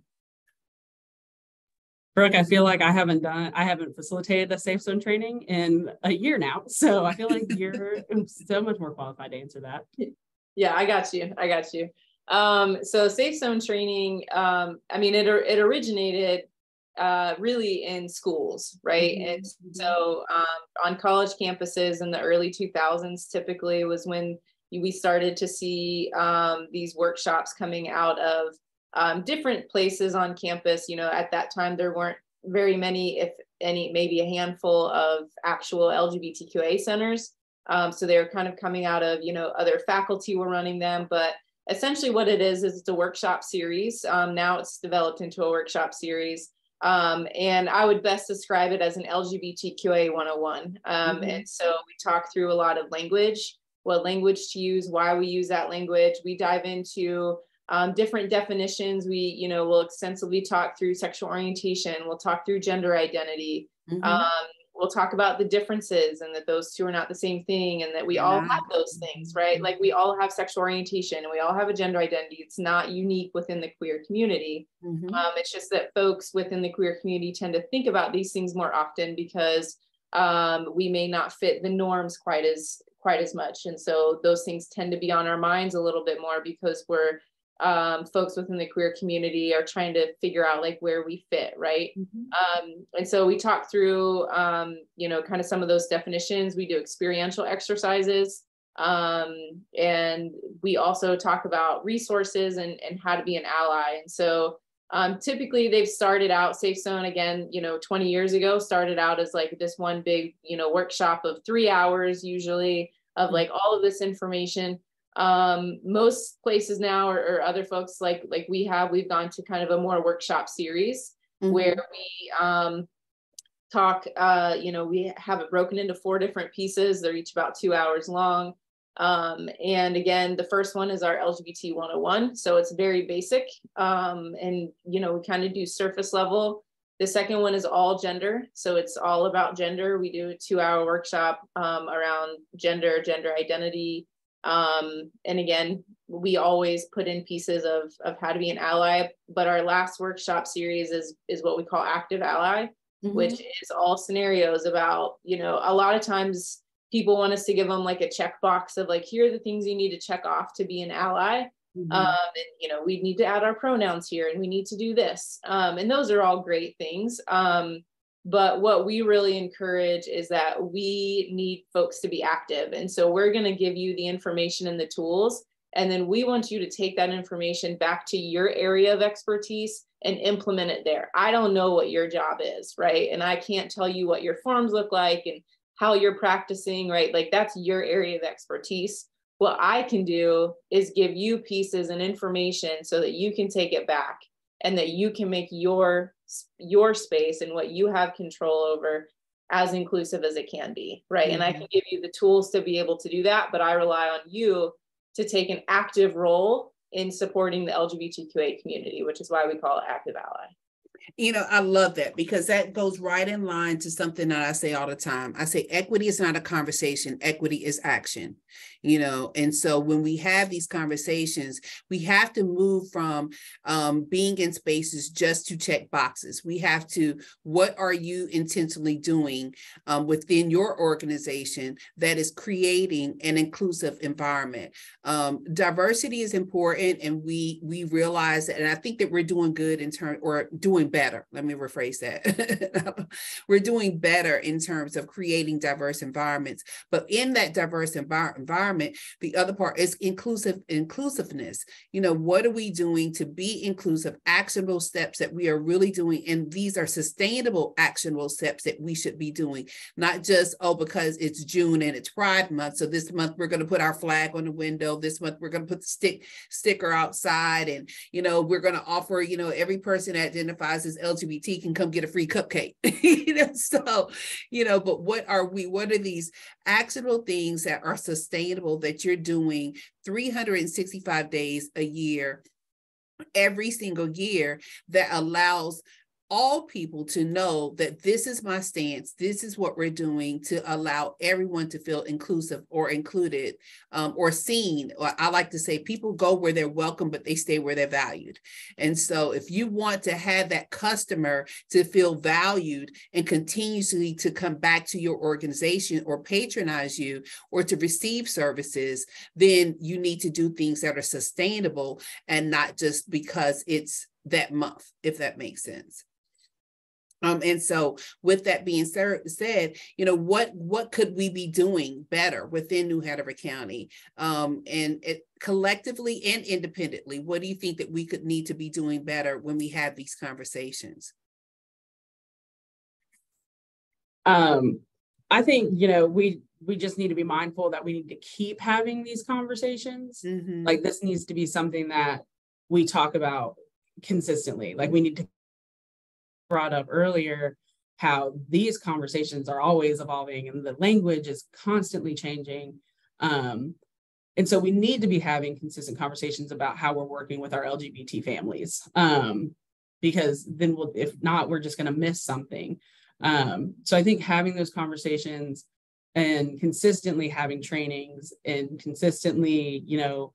Brooke, I feel like I haven't done, I haven't facilitated a safe zone training in a year now. So I feel like you're so much more qualified to answer that. Yeah, I got you. I got you. Um, so safe zone training, um, I mean, it, it originated uh, really in schools, right? Mm-hmm. And so um, on college campuses in the early two thousands, typically was when we started to see um, these workshops coming out of Um, different places on campus. You know, at that time, there weren't very many, if any, maybe a handful of actual L G B T Q I A centers. Um, so they're kind of coming out of, you know, other faculty were running them, but essentially what it is, is it's a workshop series. Um, now it's developed into a workshop series. Um, and I would best describe it as an L G B T Q I A one oh one. Um, mm-hmm. And so we talk through a lot of language, what language to use, why we use that language. We dive into um, different definitions. We, you know, we'll extensively talk through sexual orientation. We'll talk through gender identity. Mm-hmm. Um, we'll talk about the differences and that those two are not the same thing and that we yeah. all have those things, right? Like we all have sexual orientation and we all have a gender identity. It's not unique within the queer community. Mm-hmm. Um, it's just that folks within the queer community tend to think about these things more often because um, we may not fit the norms quite as quite as much. And so those things tend to be on our minds a little bit more because we're Um, folks within the queer community are trying to figure out like where we fit, right? Mm-hmm. Um, and so we talk through, um, you know, kind of some of those definitions. We do experiential exercises. Um, and we also talk about resources and, and how to be an ally. And so um, typically they've started out, Safe Zone again, you know, twenty years ago started out as like this one big, you know, workshop of three hours usually of like all of this information. Um, most places now or, or other folks like like we have, we've gone to kind of a more workshop series mm-hmm. where we um, talk, uh, you know, we have it broken into four different pieces. They're each about two hours long. Um, and again, the first one is our L G B T one oh one. So it's very basic. Um, and, you know, we kind of do surface level. The second one is all gender. So it's all about gender. We do a two hour workshop um, around gender, gender identity, Um, and again, we always put in pieces of, of how to be an ally, but our last workshop series is, is what we call active ally, mm-hmm. which is all scenarios about, you know, a lot of times people want us to give them like a checkbox of like, here are the things you need to check off to be an ally. Mm-hmm. Um, and, you know, we need to add our pronouns here and we need to do this. Um, and those are all great things. Um, But what we really encourage is that we need folks to be active. And so we're going to give you the information and the tools. And then we want you to take that information back to your area of expertise and implement it there. I don't know what your job is, right? And I can't tell you what your forms look like and how you're practicing, right? Like that's your area of expertise. What I can do is give you pieces and information so that you can take it back and that you can make your your space and what you have control over as inclusive as it can be, right? Mm-hmm. And I can give you the tools to be able to do that, but I rely on you to take an active role in supporting the L G B T Q I A community, which is why we call it Active Ally. You know, I love that because that goes right in line to something that I say all the time. I say equity is not a conversation. Equity is action, you know, and so when we have these conversations, we have to move from um, being in spaces just to check boxes. We have to, what are you intentionally doing um, within your organization that is creating an inclusive environment? Um, diversity is important, and we we realize that, and I think that we're doing good in terms, or doing better. Let me rephrase that. We're doing better in terms of creating diverse environments, but in that diverse envi- environment, the other part is inclusive inclusiveness. You know, what are we doing to be inclusive? Actionable steps that we are really doing, and these are sustainable actionable steps that we should be doing, not just oh because it's June and it's Pride Month, so this month we're going to put our flag on the window. This month we're going to put the stick sticker outside, and you know we're going to offer you know every person that identifies as L G B T can come get a free cupcake. you know, so, you know, but what are we, what are these actionable things that are sustainable that you're doing three hundred sixty-five days a year, every single year, that allows all people to know that this is my stance, this is what we're doing to allow everyone to feel inclusive or included um, or seen. Or I like to say people go where they're welcome, but they stay where they're valued. And so if you want to have that customer to feel valued and continuously to come back to your organization or patronize you or to receive services, then you need to do things that are sustainable and not just because it's that month, if that makes sense. Um, and so with that being said, you know, what, what could we be doing better within New Hanover County um, and it, collectively and independently? What do you think that we could need to be doing better when we have these conversations? Um, I think, you know, we we just need to be mindful that we need to keep having these conversations. Mm-hmm. Like, this needs to be something that we talk about consistently. Like, we need to brought up earlier how these conversations are always evolving and the language is constantly changing. Um, and so we need to be having consistent conversations about how we're working with our L G B T families, um, because then we'll, if not, we're just going to miss something. Um, so I think having those conversations and consistently having trainings and consistently, you know,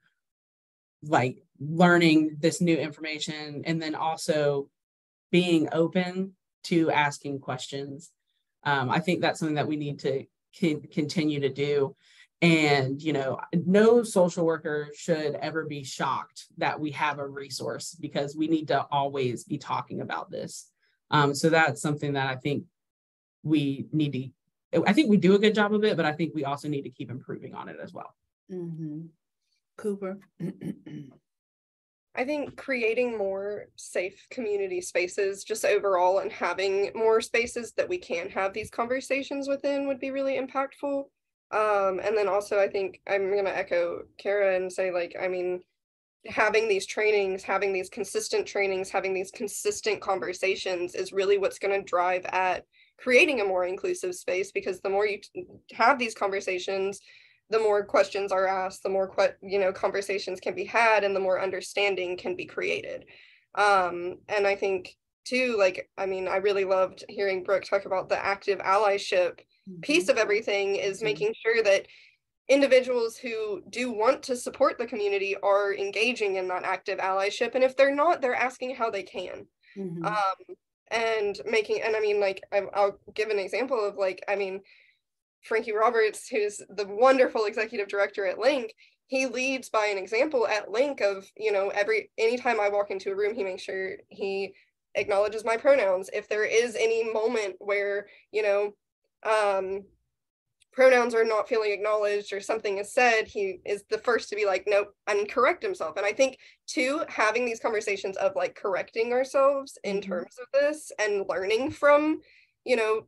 like learning this new information, and then also being open to asking questions. Um, I think that's something that we need to c- continue to do. And, you know, no social worker should ever be shocked that we have a resource, because we need to always be talking about this. Um, so that's something that I think we need to, I think we do a good job of it, but I think we also need to keep improving on it as well. Mm-hmm. Cooper. I think creating more safe community spaces just overall, and having more spaces that we can have these conversations within, would be really impactful. Um, and then also, I think I'm going to echo Kara and say, like, I mean, having these trainings, having these consistent trainings, having these consistent conversations is really what's going to drive at creating a more inclusive space, because the more you have these conversations, the more questions are asked, the more, you know, conversations can be had, and the more understanding can be created. Um, and I think too, like, I mean, I really loved hearing Brooke talk about the active allyship piece of everything, is making sure that individuals who do want to support the community are engaging in that active allyship. And if they're not, they're asking how they can. Mm-hmm. Um, and making, and I mean, like, I'll give an example of, like, I mean, Frankie Roberts, who's the wonderful executive director at L I N C, he leads by an example at L I N C of, you know, every, anytime I walk into a room, he makes sure he acknowledges my pronouns. If there is any moment where, you know, um, pronouns are not feeling acknowledged or something is said, he is the first to be like, nope, and correct himself. And I think too, having these conversations of, like, correcting ourselves in terms of this, and learning from, you know,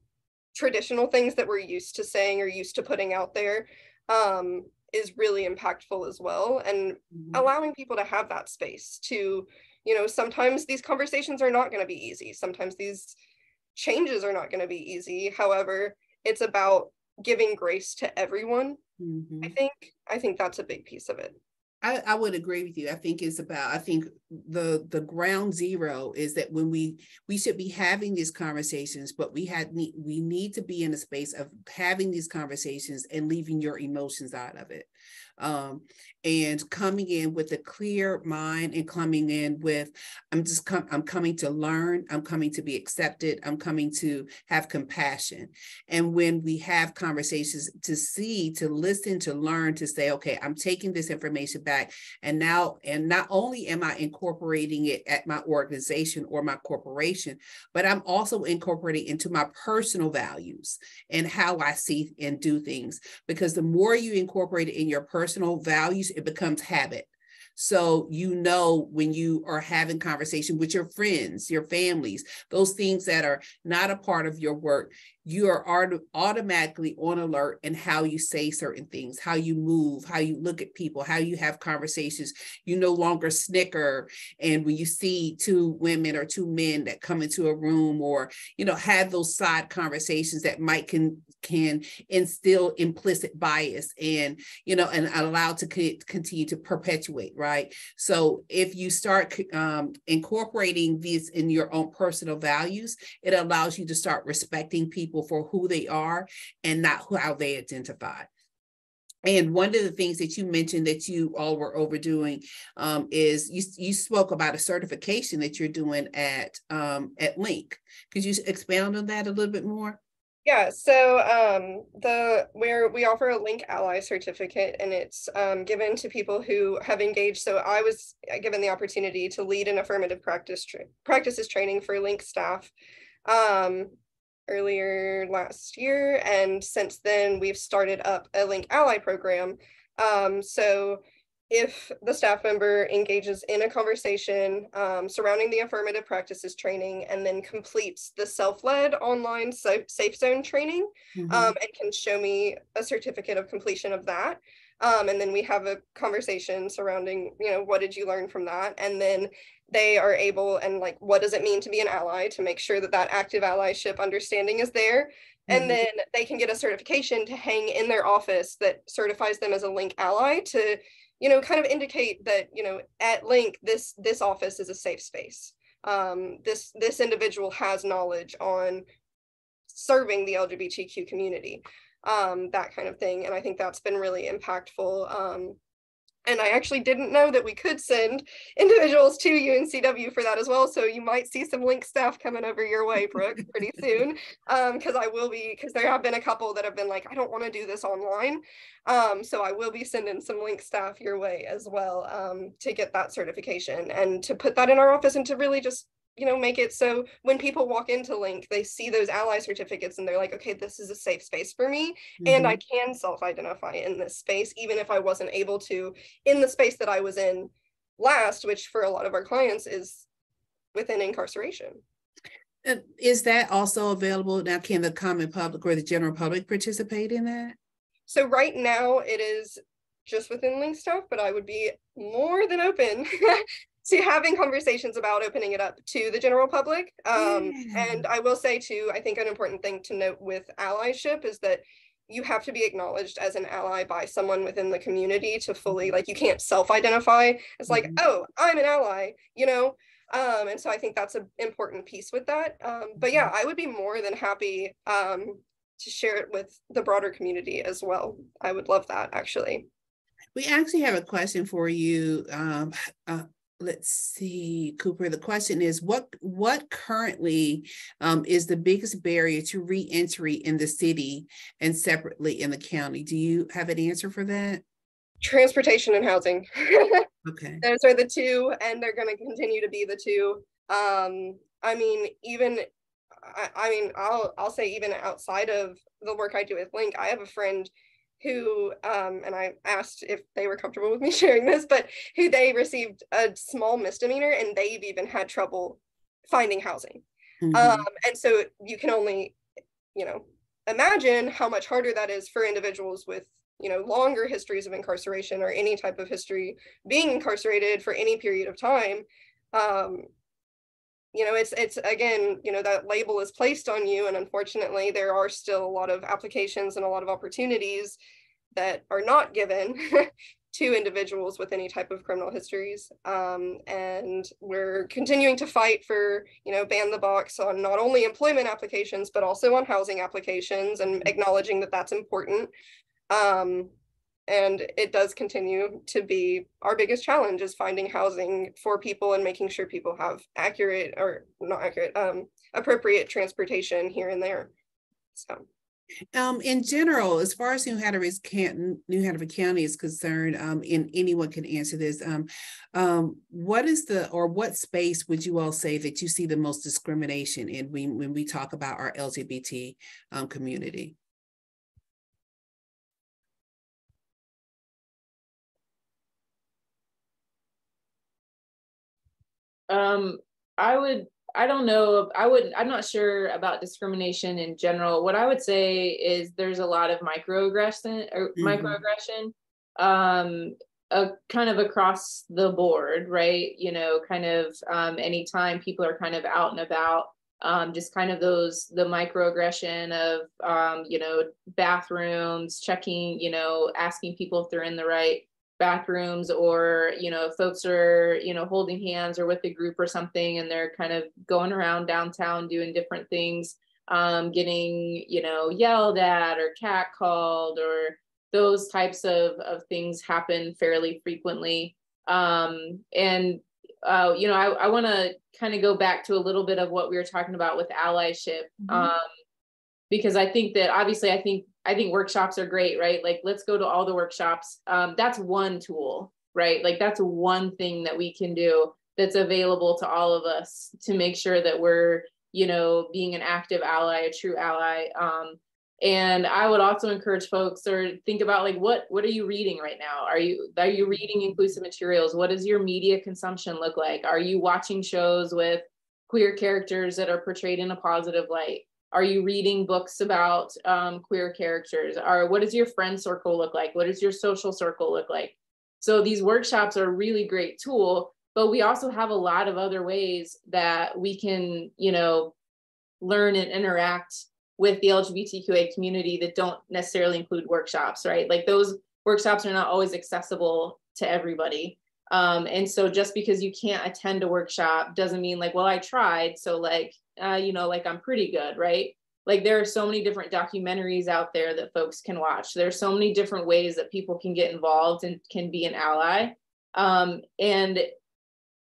traditional things that we're used to saying or used to putting out there, um, is really impactful as well. And mm-hmm. allowing people to have that space to, you know, sometimes these conversations are not going to be easy. Sometimes these changes are not going to be easy. However, it's about giving grace to everyone. Mm-hmm. I think, I think that's a big piece of it. I, I would agree with you. I think it's about, I think the the ground zero is that when we, we should be having these conversations, but we had need, we need to be in a space of having these conversations and leaving your emotions out of it. Um, and coming in with a clear mind, and coming in with, I'm just, com- I'm coming to learn, I'm coming to be accepted, I'm coming to have compassion. And when we have conversations, to see, to listen, to learn, to say, okay, I'm taking this information back. And now, and not only am I incorporating it at my organization or my corporation, but I'm also incorporating into my personal values and how I see and do things. Because the more you incorporate it in your personal personal values, it becomes habit. So, you know, when you are having conversation with your friends, your families, those things that are not a part of your work, you are automatically on alert in how you say certain things, how you move, how you look at people, how you have conversations. You no longer snicker. And when you see two women or two men that come into a room, or, you know, have those side conversations that might can, can instill implicit bias and, you know, and allow to co- continue to perpetuate, right? So if you start um, incorporating these in your own personal values, it allows you to start respecting people for who they are and not how they identify. And one of the things that you mentioned that you all were overdoing um, is you, you spoke about a certification that you're doing at um, at L I N C. Could you expound on that a little bit more? Yeah, so um, the where we offer a L I N C Ally certificate, and it's um, given to people who have engaged. So I was given the opportunity to lead an affirmative practice tra- practices training for L I N C staff. Um, earlier last year, and since then we've started up a L I N C Ally program. Um, so if the staff member engages in a conversation um, surrounding the affirmative practices training and then completes the self-led online safe zone training, mm-hmm. um, and can show me a certificate of completion of that. Um, and then we have a conversation surrounding, you know, what did you learn from that? And then they are able, and like, what does it mean to be an ally, to make sure that that active allyship understanding is there. Mm-hmm. And then they can get a certification to hang in their office that certifies them as a LINC ally to, you know, kind of indicate that, you know, at LINC, this, this office is a safe space. Um, this, this individual has knowledge on serving the L G B T Q community. Um, that kind of thing. And I think that's been really impactful. Um, and I actually didn't know that we could send individuals to U N C W for that as well. So you might see some LINC staff coming over your way, Brooke, pretty soon. Um, cause I will be, cause there have been a couple that have been like, I don't want to do this online. Um, so I will be sending some LINC staff your way as well, um, to get that certification and to put that in our office and to really just, you know, make it so when people walk into LINC, they see those ally certificates and they're like, okay, this is a safe space for me. Mm-hmm. And I can self-identify in this space, even if I wasn't able to in the space that I was in last, which for a lot of our clients is within incarceration. Is that also available now? Can the common public or the general public participate in that? So right now it is just within LINC staff, but I would be more than open to having conversations about opening it up to the general public. Um, yeah. And I will say too, I think an important thing to note with allyship is that you have to be acknowledged as an ally by someone within the community to fully, like, you can't self-identify. It's like, mm-hmm. oh, I'm an ally, you know? Um, and so I think that's an important piece with that. Um, but yeah, I would be more than happy um, to share it with the broader community as well. I would love that, actually. We actually have a question for you. Um, uh, Let's see, Cooper, the question is, what what currently um, is the biggest barrier to re-entry in the city and separately in the county? Do you have an answer for that? Transportation and housing. Okay. Those are the two, and they're going to continue to be the two. Um, I mean, even, I, I mean, I'll, I'll say even outside of the work I do with LINC, I have a friend who, um, and I asked if they were comfortable with me sharing this, but who they received a small misdemeanor and they've even had trouble finding housing. Mm-hmm. Um, and so you can only, you know, imagine how much harder that is for individuals with, you know, longer histories of incarceration or any type of history being incarcerated for any period of time. Um, you know, it's, it's again, you know, that label is placed on you. And unfortunately, there are still a lot of applications and a lot of opportunities that are not given to individuals with any type of criminal histories. Um, and we're continuing to fight for, you know, ban the box on not only employment applications, but also on housing applications and acknowledging that that's important. Um, And it does continue to be our biggest challenge is finding housing for people and making sure people have accurate or not accurate, um, appropriate transportation here and there. So, um, in general, as far as New Hanover, New Hanover County is concerned, um, and anyone can answer this, um, um, what is the or what space would you all say that you see the most discrimination in when, when we talk about our L G B T um, community? Um, I would, I don't know. I wouldn't, I'm not sure about discrimination in general. What I would say is there's a lot of microaggression or mm-hmm. microaggression, um, a, kind of across the board, right? You know, kind of, um, anytime people are kind of out and about, um, just kind of those, the microaggression of, um, you know, bathrooms, checking, you know, asking people if they're in the right bathrooms, or, you know, folks are, you know, holding hands or with a group or something, and they're kind of going around downtown doing different things, um, getting, you know, yelled at or catcalled, or those types of, of things happen fairly frequently. Um, and, uh, you know, I, I want to kind of go back to a little bit of what we were talking about with allyship, mm-hmm. um, because I think that obviously I think I think workshops are great, right? Like, let's go to all the workshops. Um, that's one tool, right? Like, that's one thing that we can do that's available to all of us to make sure that we're, you know, being an active ally, a true ally. Um, And I would also encourage folks or think about like, what, what are you reading right now? Are you, are you reading inclusive materials? What does your media consumption look like? Are you watching shows with queer characters that are portrayed in a positive light? Are you reading books about um, queer characters? Are, what does your friend circle look like? What does your social circle look like? So these workshops are a really great tool, but we also have a lot of other ways that we can, you know, learn and interact with the L G B T Q I A community that don't necessarily include workshops, right? Like those workshops are not always accessible to everybody. Um, and so just because you can't attend a workshop doesn't mean like, well, I tried, so like, uh, you know, like I'm pretty good, right? Like there are so many different documentaries out there that folks can watch. There are so many different ways that people can get involved and can be an ally. Um, and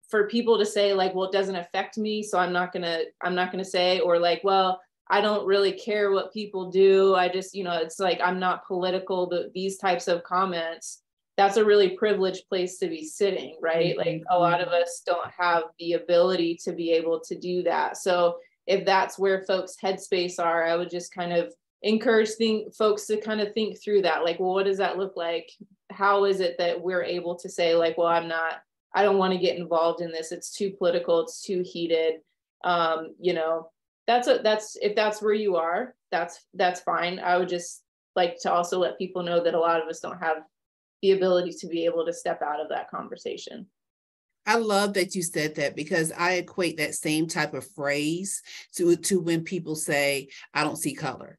for people to say like, well, it doesn't affect me, so I'm not gonna, I'm not gonna say, or like, well, I don't really care what people do. I just, you know, it's like, I'm not political, but these types of comments, that's a really privileged place to be sitting, right? Like a lot of us don't have the ability to be able to do that. So if that's where folks' headspace are, I would just kind of encourage think, folks to kind of think through that. Like, well, what does that look like? How is it that we're able to say like, well, I'm not, I don't want to get involved in this. It's too political. It's too heated. Um, you know, That's a, that's if that's where you are, that's that's fine. I would just like to also let people know that a lot of us don't have the ability to be able to step out of that conversation. I love that you said that, because I equate that same type of phrase to to when people say, "I don't see color."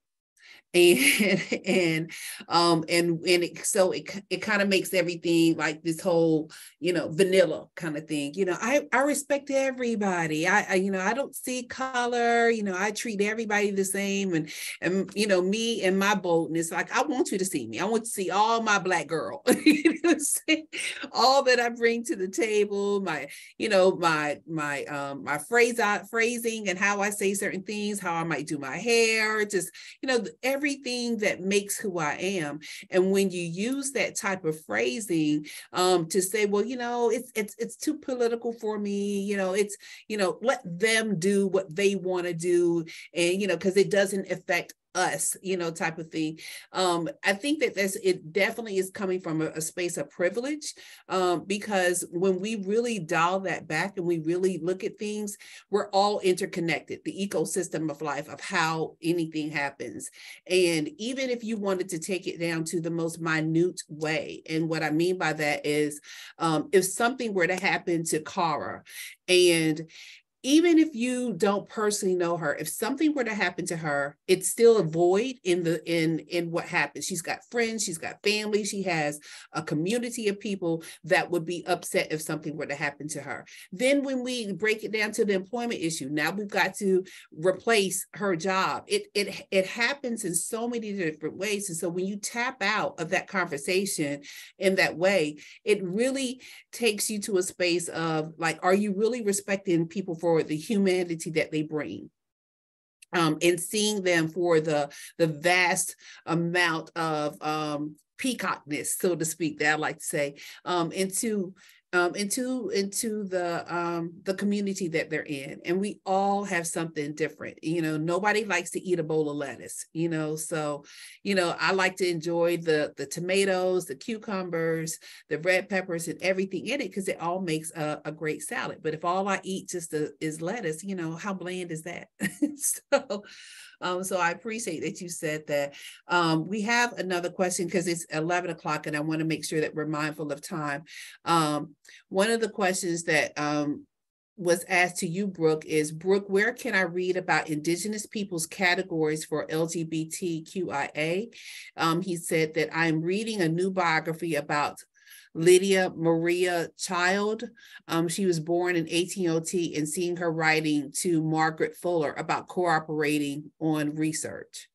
And and um and and it, so it it kind of makes everything like this whole, you know, vanilla kind of thing. You know, I I respect everybody. I, I you know I don't see color. You know, I treat everybody the same. And and you know, me and my boldness, like I want you to see me. I want to see all my Black girl. You know what I'm saying? All that I bring to the table. My you know my my um my phrase phrasing and how I say certain things. How I might do my hair. Just you know every. Everything that makes who I am. And when you use that type of phrasing um, to say, well, you know, it's it's it's too political for me, you know, it's, you know, let them do what they want to do. And, you know, because it doesn't affect us, you know, type of thing. Um, I think that that's, it definitely is coming from a, a space of privilege, um, because when we really dial that back and we really look at things, we're all interconnected, the ecosystem of life, of how anything happens. And even if you wanted to take it down to the most minute way, and what I mean by that is, um, if something were to happen to Kara, and even if you don't personally know her, if something were to happen to her, it's still a void in the in in what happened. She's got friends, she's got family, she has a community of people that would be upset if something were to happen to her. Then when we break it down to the employment issue, now we've got to replace her job. It it it happens in so many different ways. And so when you tap out of that conversation in that way, it really takes you to a space of like, are you really respecting people for or the humanity that they bring, um, and seeing them for the the vast amount of um, peacockness, so to speak, that I like to say, um, into um, into into the um, the community that they're in. And we all have something different, you know. Nobody likes to eat a bowl of lettuce, you know. So, you know, I like to enjoy the the tomatoes, the cucumbers, the red peppers, and everything in it, because it all makes a, a great salad. But if all I eat just a, is lettuce, you know, how bland is that? so, um, so I appreciate that you said that. Um, we have another question because it's eleven o'clock, and I want to make sure that we're mindful of time. Um, One of the questions that um, was asked to you, Brooke, is, Brooke, where can I read about Indigenous people's categories for L G B T Q I A? Um, he said that I'm reading a new biography about Lydia Maria Child. Um, she was born in eighteen oh two, and seeing her writing to Margaret Fuller about cooperating on research.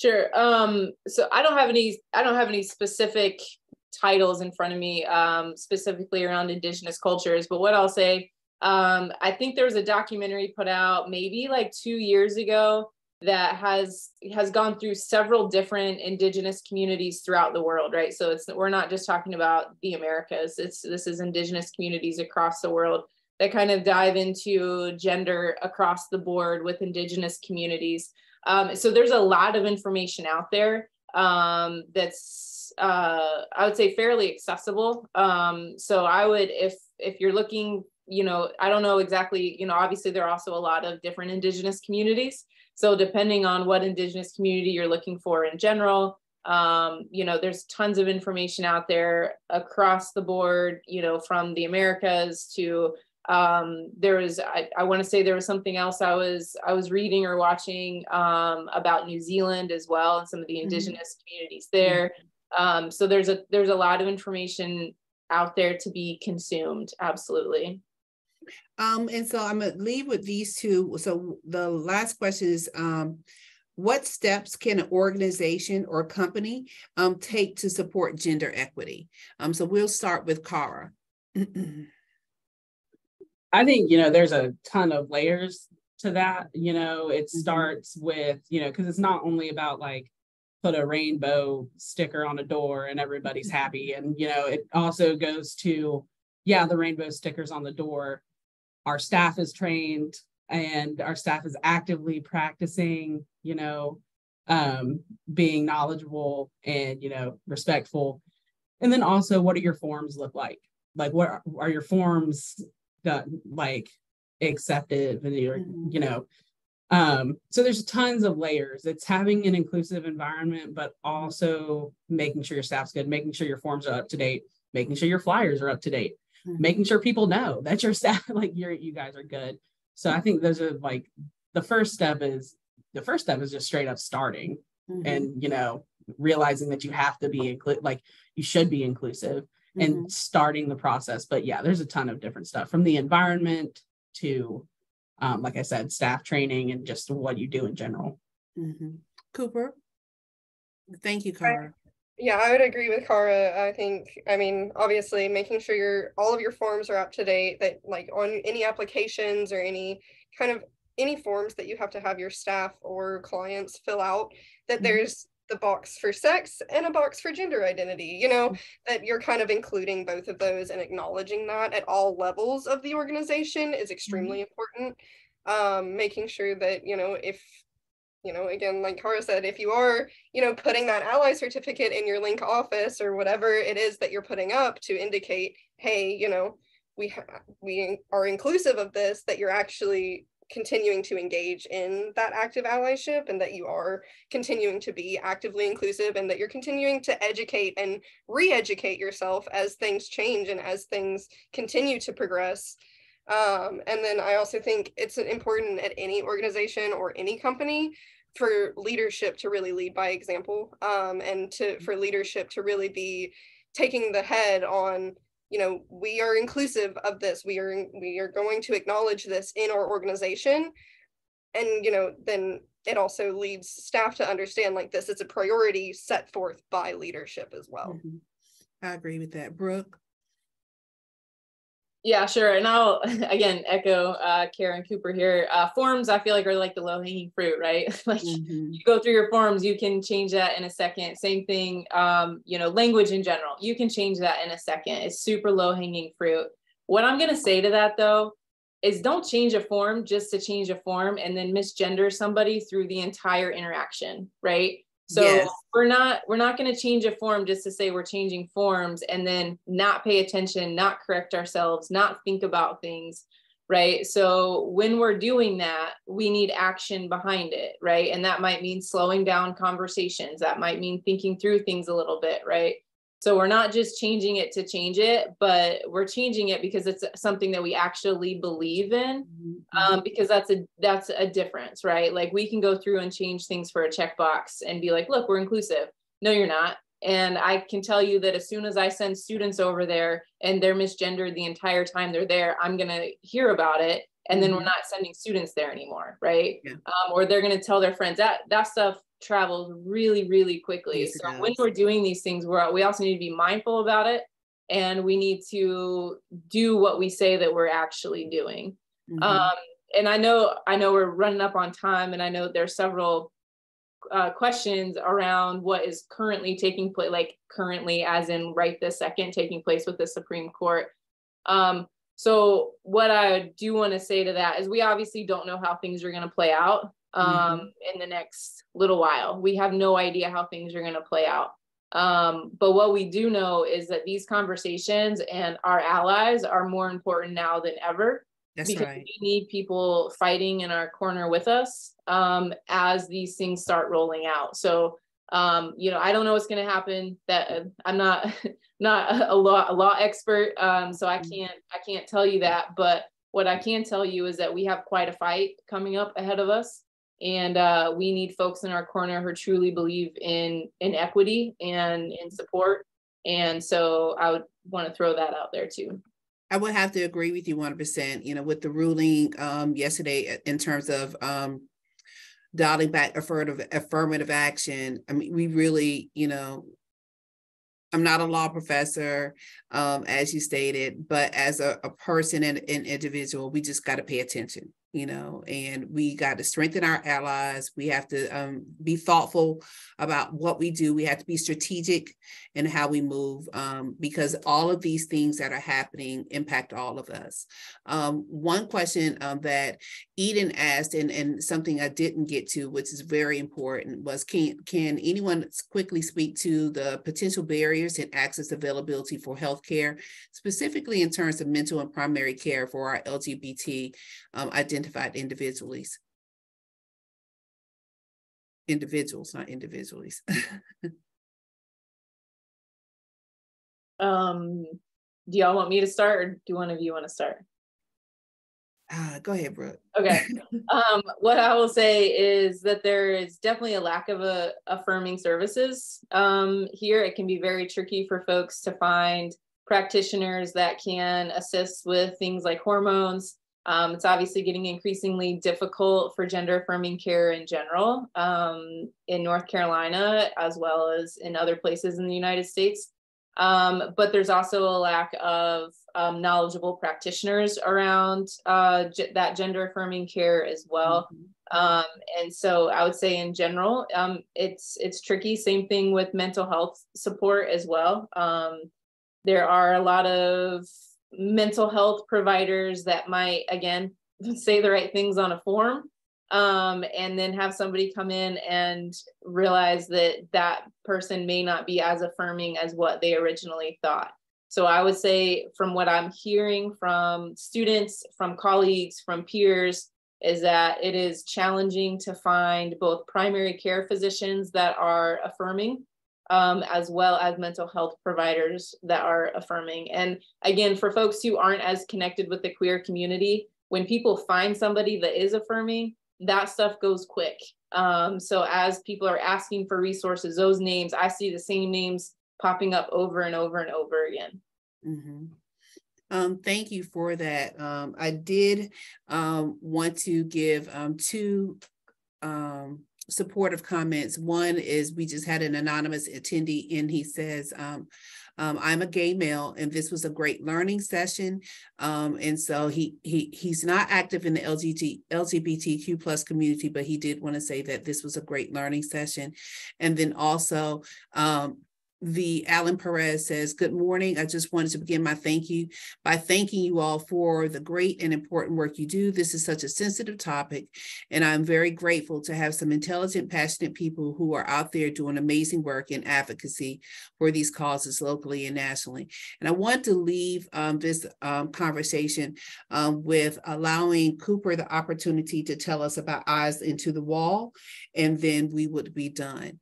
Sure. Um, so I don't have any. I don't have any specific titles in front of me, um, specifically around Indigenous cultures. But what I'll say, um, I think there was a documentary put out maybe like two years ago that has has gone through several different Indigenous communities throughout the world, right? So it's we're not just talking about the Americas. It's this is Indigenous communities across the world that kind of dive into gender across the board with Indigenous communities. Um, so there's a lot of information out there um, that's, uh, I would say, fairly accessible. Um, so I would, if if you're looking, you know, I don't know exactly, you know, obviously there are also a lot of different Indigenous communities. So depending on what Indigenous community you're looking for in general, um, you know, there's tons of information out there across the board, you know, from the Americas to um, there was, I, I want to say there was something else I was, I was reading or watching um, about New Zealand as well, and some of the Indigenous mm-hmm. communities there. Mm-hmm. Um, so there's a, there's a lot of information out there to be consumed. Absolutely. Um, and so I'm gonna leave with these two. So the last question is, um, what steps can an organization or company um, take to support gender equity? Um, so we'll start with Kara. I think, you know, there's a ton of layers to that. You know, it starts with, you know, because it's not only about like put a rainbow sticker on a door and everybody's happy. And, you know, it also goes to, yeah, the rainbow stickers on the door. Our staff is trained and our staff is actively practicing, you know, um, being knowledgeable and, you know, respectful. And then also, what do your forms look like? Like, what are, are your forms done, like acceptive and, you know, um, so there's tons of layers. It's having an inclusive environment, but also making sure your staff's good, making sure your forms are up to date, making sure your flyers are up to date, making sure people know that your staff, like you're, you guys are good. So I think those are like, the first step is, the first step is just straight up starting mm-hmm. and, you know, realizing that you have to be, inclu- like you should be inclusive mm-hmm. and starting the process. But yeah, there's a ton of different stuff from the environment to, um, like I said, staff training and just what you do in general. Mm-hmm. Cooper. Thank you, Kara. Yeah, I would agree with Kara. I think, I mean, obviously making sure your all of your forms are up to date, that like on any applications or any kind of any forms that you have to have your staff or clients fill out, that there's the box for sex and a box for gender identity, you know, that you're kind of including both of those and acknowledging that at all levels of the organization is extremely important. Um, making sure that, you know, if you know, again, like Kara said, if you are, you know, putting that ally certificate in your LINC office or whatever it is that you're putting up to indicate, hey, you know, we ha- we are inclusive of this, that you're actually continuing to engage in that active allyship and that you are continuing to be actively inclusive and that you're continuing to educate and re-educate yourself as things change and as things continue to progress. Um, and then I also think it's important at any organization or any company for leadership to really lead by example, um, and to for leadership to really be taking the head on, you know, we are inclusive of this. We are we are going to acknowledge this in our organization. And, you know, then it also leads staff to understand like this is a priority set forth by leadership as well. Mm-hmm. I agree with that. Brooke? Yeah, sure. And I'll, again, echo uh, Kara and Cooper here. Uh, forms, I feel like, are like the low-hanging fruit, right? Like mm-hmm. you go through your forms, you can change that in a second. Same thing, um, you know, language in general, you can change that in a second. It's super low-hanging fruit. What I'm going to say to that, though, is don't change a form just to change a form and then misgender somebody through the entire interaction, right? So yes. we're not we're not going to change a form just to say we're changing forms and then not pay attention, not correct ourselves, not think about things, right? So when we're doing that, we need action behind it, right? And that might mean slowing down conversations. That might mean thinking through things a little bit, right? So we're not just changing it to change it, but we're changing it because it's something that we actually believe in, um, because that's a that's a difference, right? Like we can go through and change things for a checkbox and be like, look, we're inclusive. No, you're not. And I can tell you that as soon as I send students over there and they're misgendered the entire time they're there, I'm going to hear about it. And then we're not sending students there anymore, right? Yeah. Um, or they're going to tell their friends. That that stuff travels really, really quickly. Yes, so when we're doing these things, we're, we also need to be mindful about it. And we need to do what we say that we're actually doing. Mm-hmm. Um, and I know, I know we're running up on time and I know there's several uh, questions around what is currently taking place, like currently as in right this second taking place with the Supreme Court. Um, so what I do want to say to that is we obviously don't know how things are going to play out. um, mm-hmm. in the next little while. We have no idea how things are going to play out. Um, but what we do know is that these conversations and our allies are more important now than ever. That's because right. we need people fighting in our corner with us um, as these things start rolling out. So, um, you know, I don't know what's going to happen. That uh, I'm not not a law a law expert, um, so I can't I can't tell you that. But what I can tell you is that we have quite a fight coming up ahead of us. And uh, we need folks in our corner who truly believe in, in equity and in support. And so I would want to throw that out there too. I would have to agree with you one hundred percent, you know, with the ruling um, yesterday in terms of um, dialing back affirmative, affirmative action. I mean, we really, you know, I'm not a law professor, um, as you stated, but as a, a person and an individual, we just got to pay attention. You know, and we got to strengthen our allies. We have to um, be thoughtful about what we do. We have to be strategic in how we move um, because all of these things that are happening impact all of us. Um, one question um, that Eden asked, and, and something I didn't get to, which is very important, was can, can anyone quickly speak to the potential barriers in access availability for healthcare, specifically in terms of mental and primary care for our L G B T um, identity individuals, individuals, not individuals. um, do y'all want me to start, or do one of you want to start? Uh, go ahead, Brooke. Okay. um, what I will say is that there is definitely a lack of a, affirming services um, here. It can be very tricky for folks to find practitioners that can assist with things like hormones. Um, it's obviously getting increasingly difficult for gender affirming care in general um, in North Carolina, as well as in other places in the United States. Um, but there's also a lack of um, knowledgeable practitioners around uh, that gender affirming care as well. Mm-hmm. um, and so I would say in general, um, it's, it's tricky. Same thing with mental health support as well. Um, there are a lot of mental health providers that might, again, say the right things on a form um, and then have somebody come in and realize that that person may not be as affirming as what they originally thought. So I would say from what I'm hearing from students, from colleagues, from peers, is that it is challenging to find both primary care physicians that are affirming Um, as well as mental health providers that are affirming. And again, for folks who aren't as connected with the queer community, when people find somebody that is affirming, that stuff goes quick. Um, so as people are asking for resources, those names, I see the same names popping up over and over and over again. Mm-hmm. Um, thank you for that. Um, I did um, want to give um, two um, supportive comments. One is we just had an anonymous attendee, and he says, um, um, I'm a gay male, and this was a great learning session. Um, and so he he he's not active in the L G B T Q plus community, but he did want to say that this was a great learning session. And then also, um, The Alan Perez says, good morning. I just wanted to begin my thank you by thanking you all for the great and important work you do. This is such a sensitive topic, and I'm very grateful to have some intelligent, passionate people who are out there doing amazing work in advocacy for these causes locally and nationally. And I want to leave um, this um, conversation um, with allowing Cooper the opportunity to tell us about Eyes into the Wall, and then we would be done.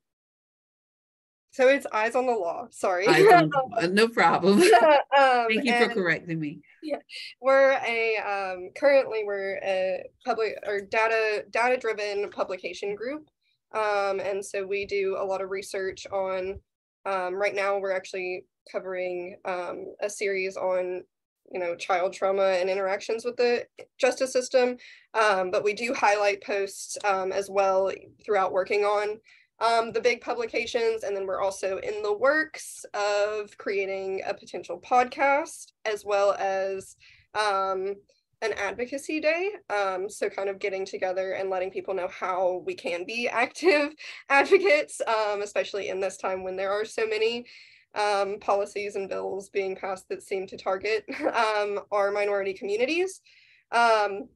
So it's Eyes on the Law. Sorry. Eyes on the Law. No problem. Yeah, um, Thank you for correcting me. Yeah, we're a um, currently we're a public or data data driven publication group, um, and so we do a lot of research on. Um, right now, we're actually covering um, a series on you know child trauma and interactions with the justice system, um, but we do highlight posts um, as well throughout working on. Um, the big publications, and then we're also in the works of creating a potential podcast, as well as um, an advocacy day. Um, so kind of getting together and letting people know how we can be active advocates, um, especially in this time when there are so many um, policies and bills being passed that seem to target um, our minority communities. Um,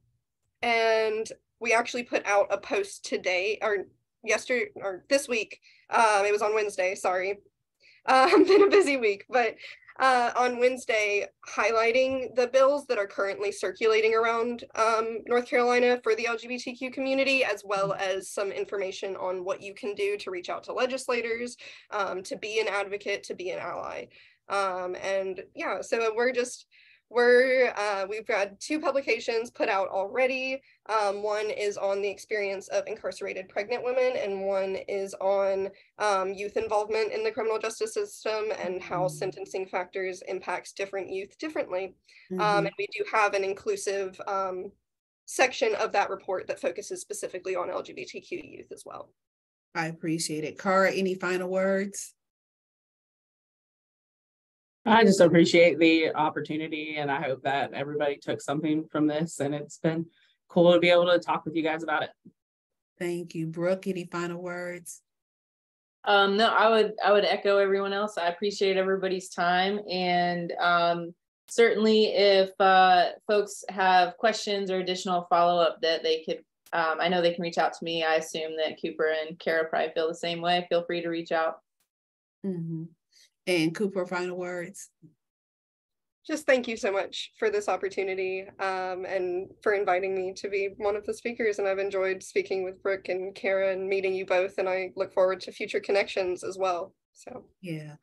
and we actually put out a post today or yesterday or this week. Um, it was on Wednesday, sorry. Uh, it's been a busy week, but uh, on Wednesday, highlighting the bills that are currently circulating around um, North Carolina for the L G B T Q community, as well as some information on what you can do to reach out to legislators, um, to be an advocate, to be an ally. Um, and yeah, so we're just, We're, uh, we've got two publications put out already. Um, one is on the experience of incarcerated pregnant women, and one is on um, youth involvement in the criminal justice system and how sentencing factors impacts different youth differently. Mm-hmm. Um, and we do have an inclusive um, section of that report that focuses specifically on L G B T Q youth as well. I appreciate it. Kara, any final words? I just appreciate the opportunity, and I hope that everybody took something from this, and it's been cool to be able to talk with you guys about it. Thank you. Brooke, any final words? Um, no, I would I would echo everyone else. I appreciate everybody's time, and um, certainly if uh, folks have questions or additional follow-up that they could, um, I know they can reach out to me. I assume that Cooper and Kara probably feel the same way. Feel free to reach out. Mm-hmm. And Cooper, final words. Just thank you so much for this opportunity um, and for inviting me to be one of the speakers. And I've enjoyed speaking with Brooke and Kara and meeting you both. And I look forward to future connections as well. So yeah,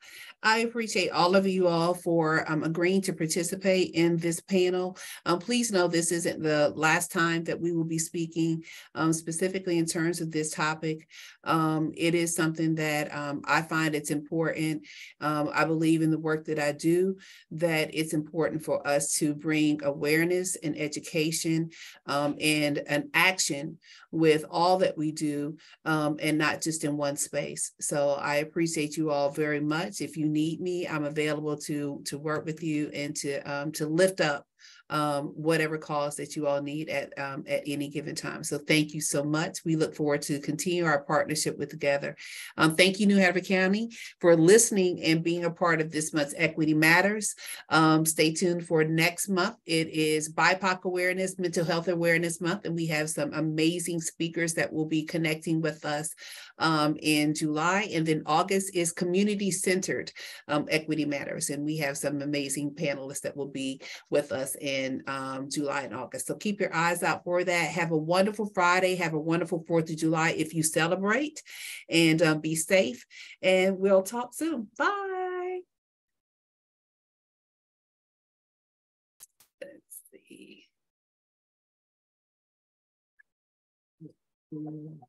I appreciate all of you all for um, agreeing to participate in this panel. Um, please know this isn't the last time that we will be speaking um, specifically in terms of this topic. Um, it is something that um, I find it's important. Um, I believe in the work that I do, that it's important for us to bring awareness and education um, and an action with all that we do um, and not just in one space. So I appreciate you all very much. If you need me, I'm available to, to work with you and to, um, to lift up um, whatever cause that you all need at, um, at any given time. So thank you so much. We look forward to continue our partnership with Together. Um, thank you, New Hanover County, for listening and being a part of this month's Equity Matters. Um, stay tuned for next month. It is B I P O C Awareness, Mental Health Awareness Month, and we have some amazing speakers that will be connecting with us um, in July. And then August is community-centered um, Equity Matters, and we have some amazing panelists that will be with us in in um, July and August. So keep your eyes out for that. Have a wonderful Friday. Have a wonderful fourth of July if you celebrate, and um, be safe. And we'll talk soon. Bye. Let's see.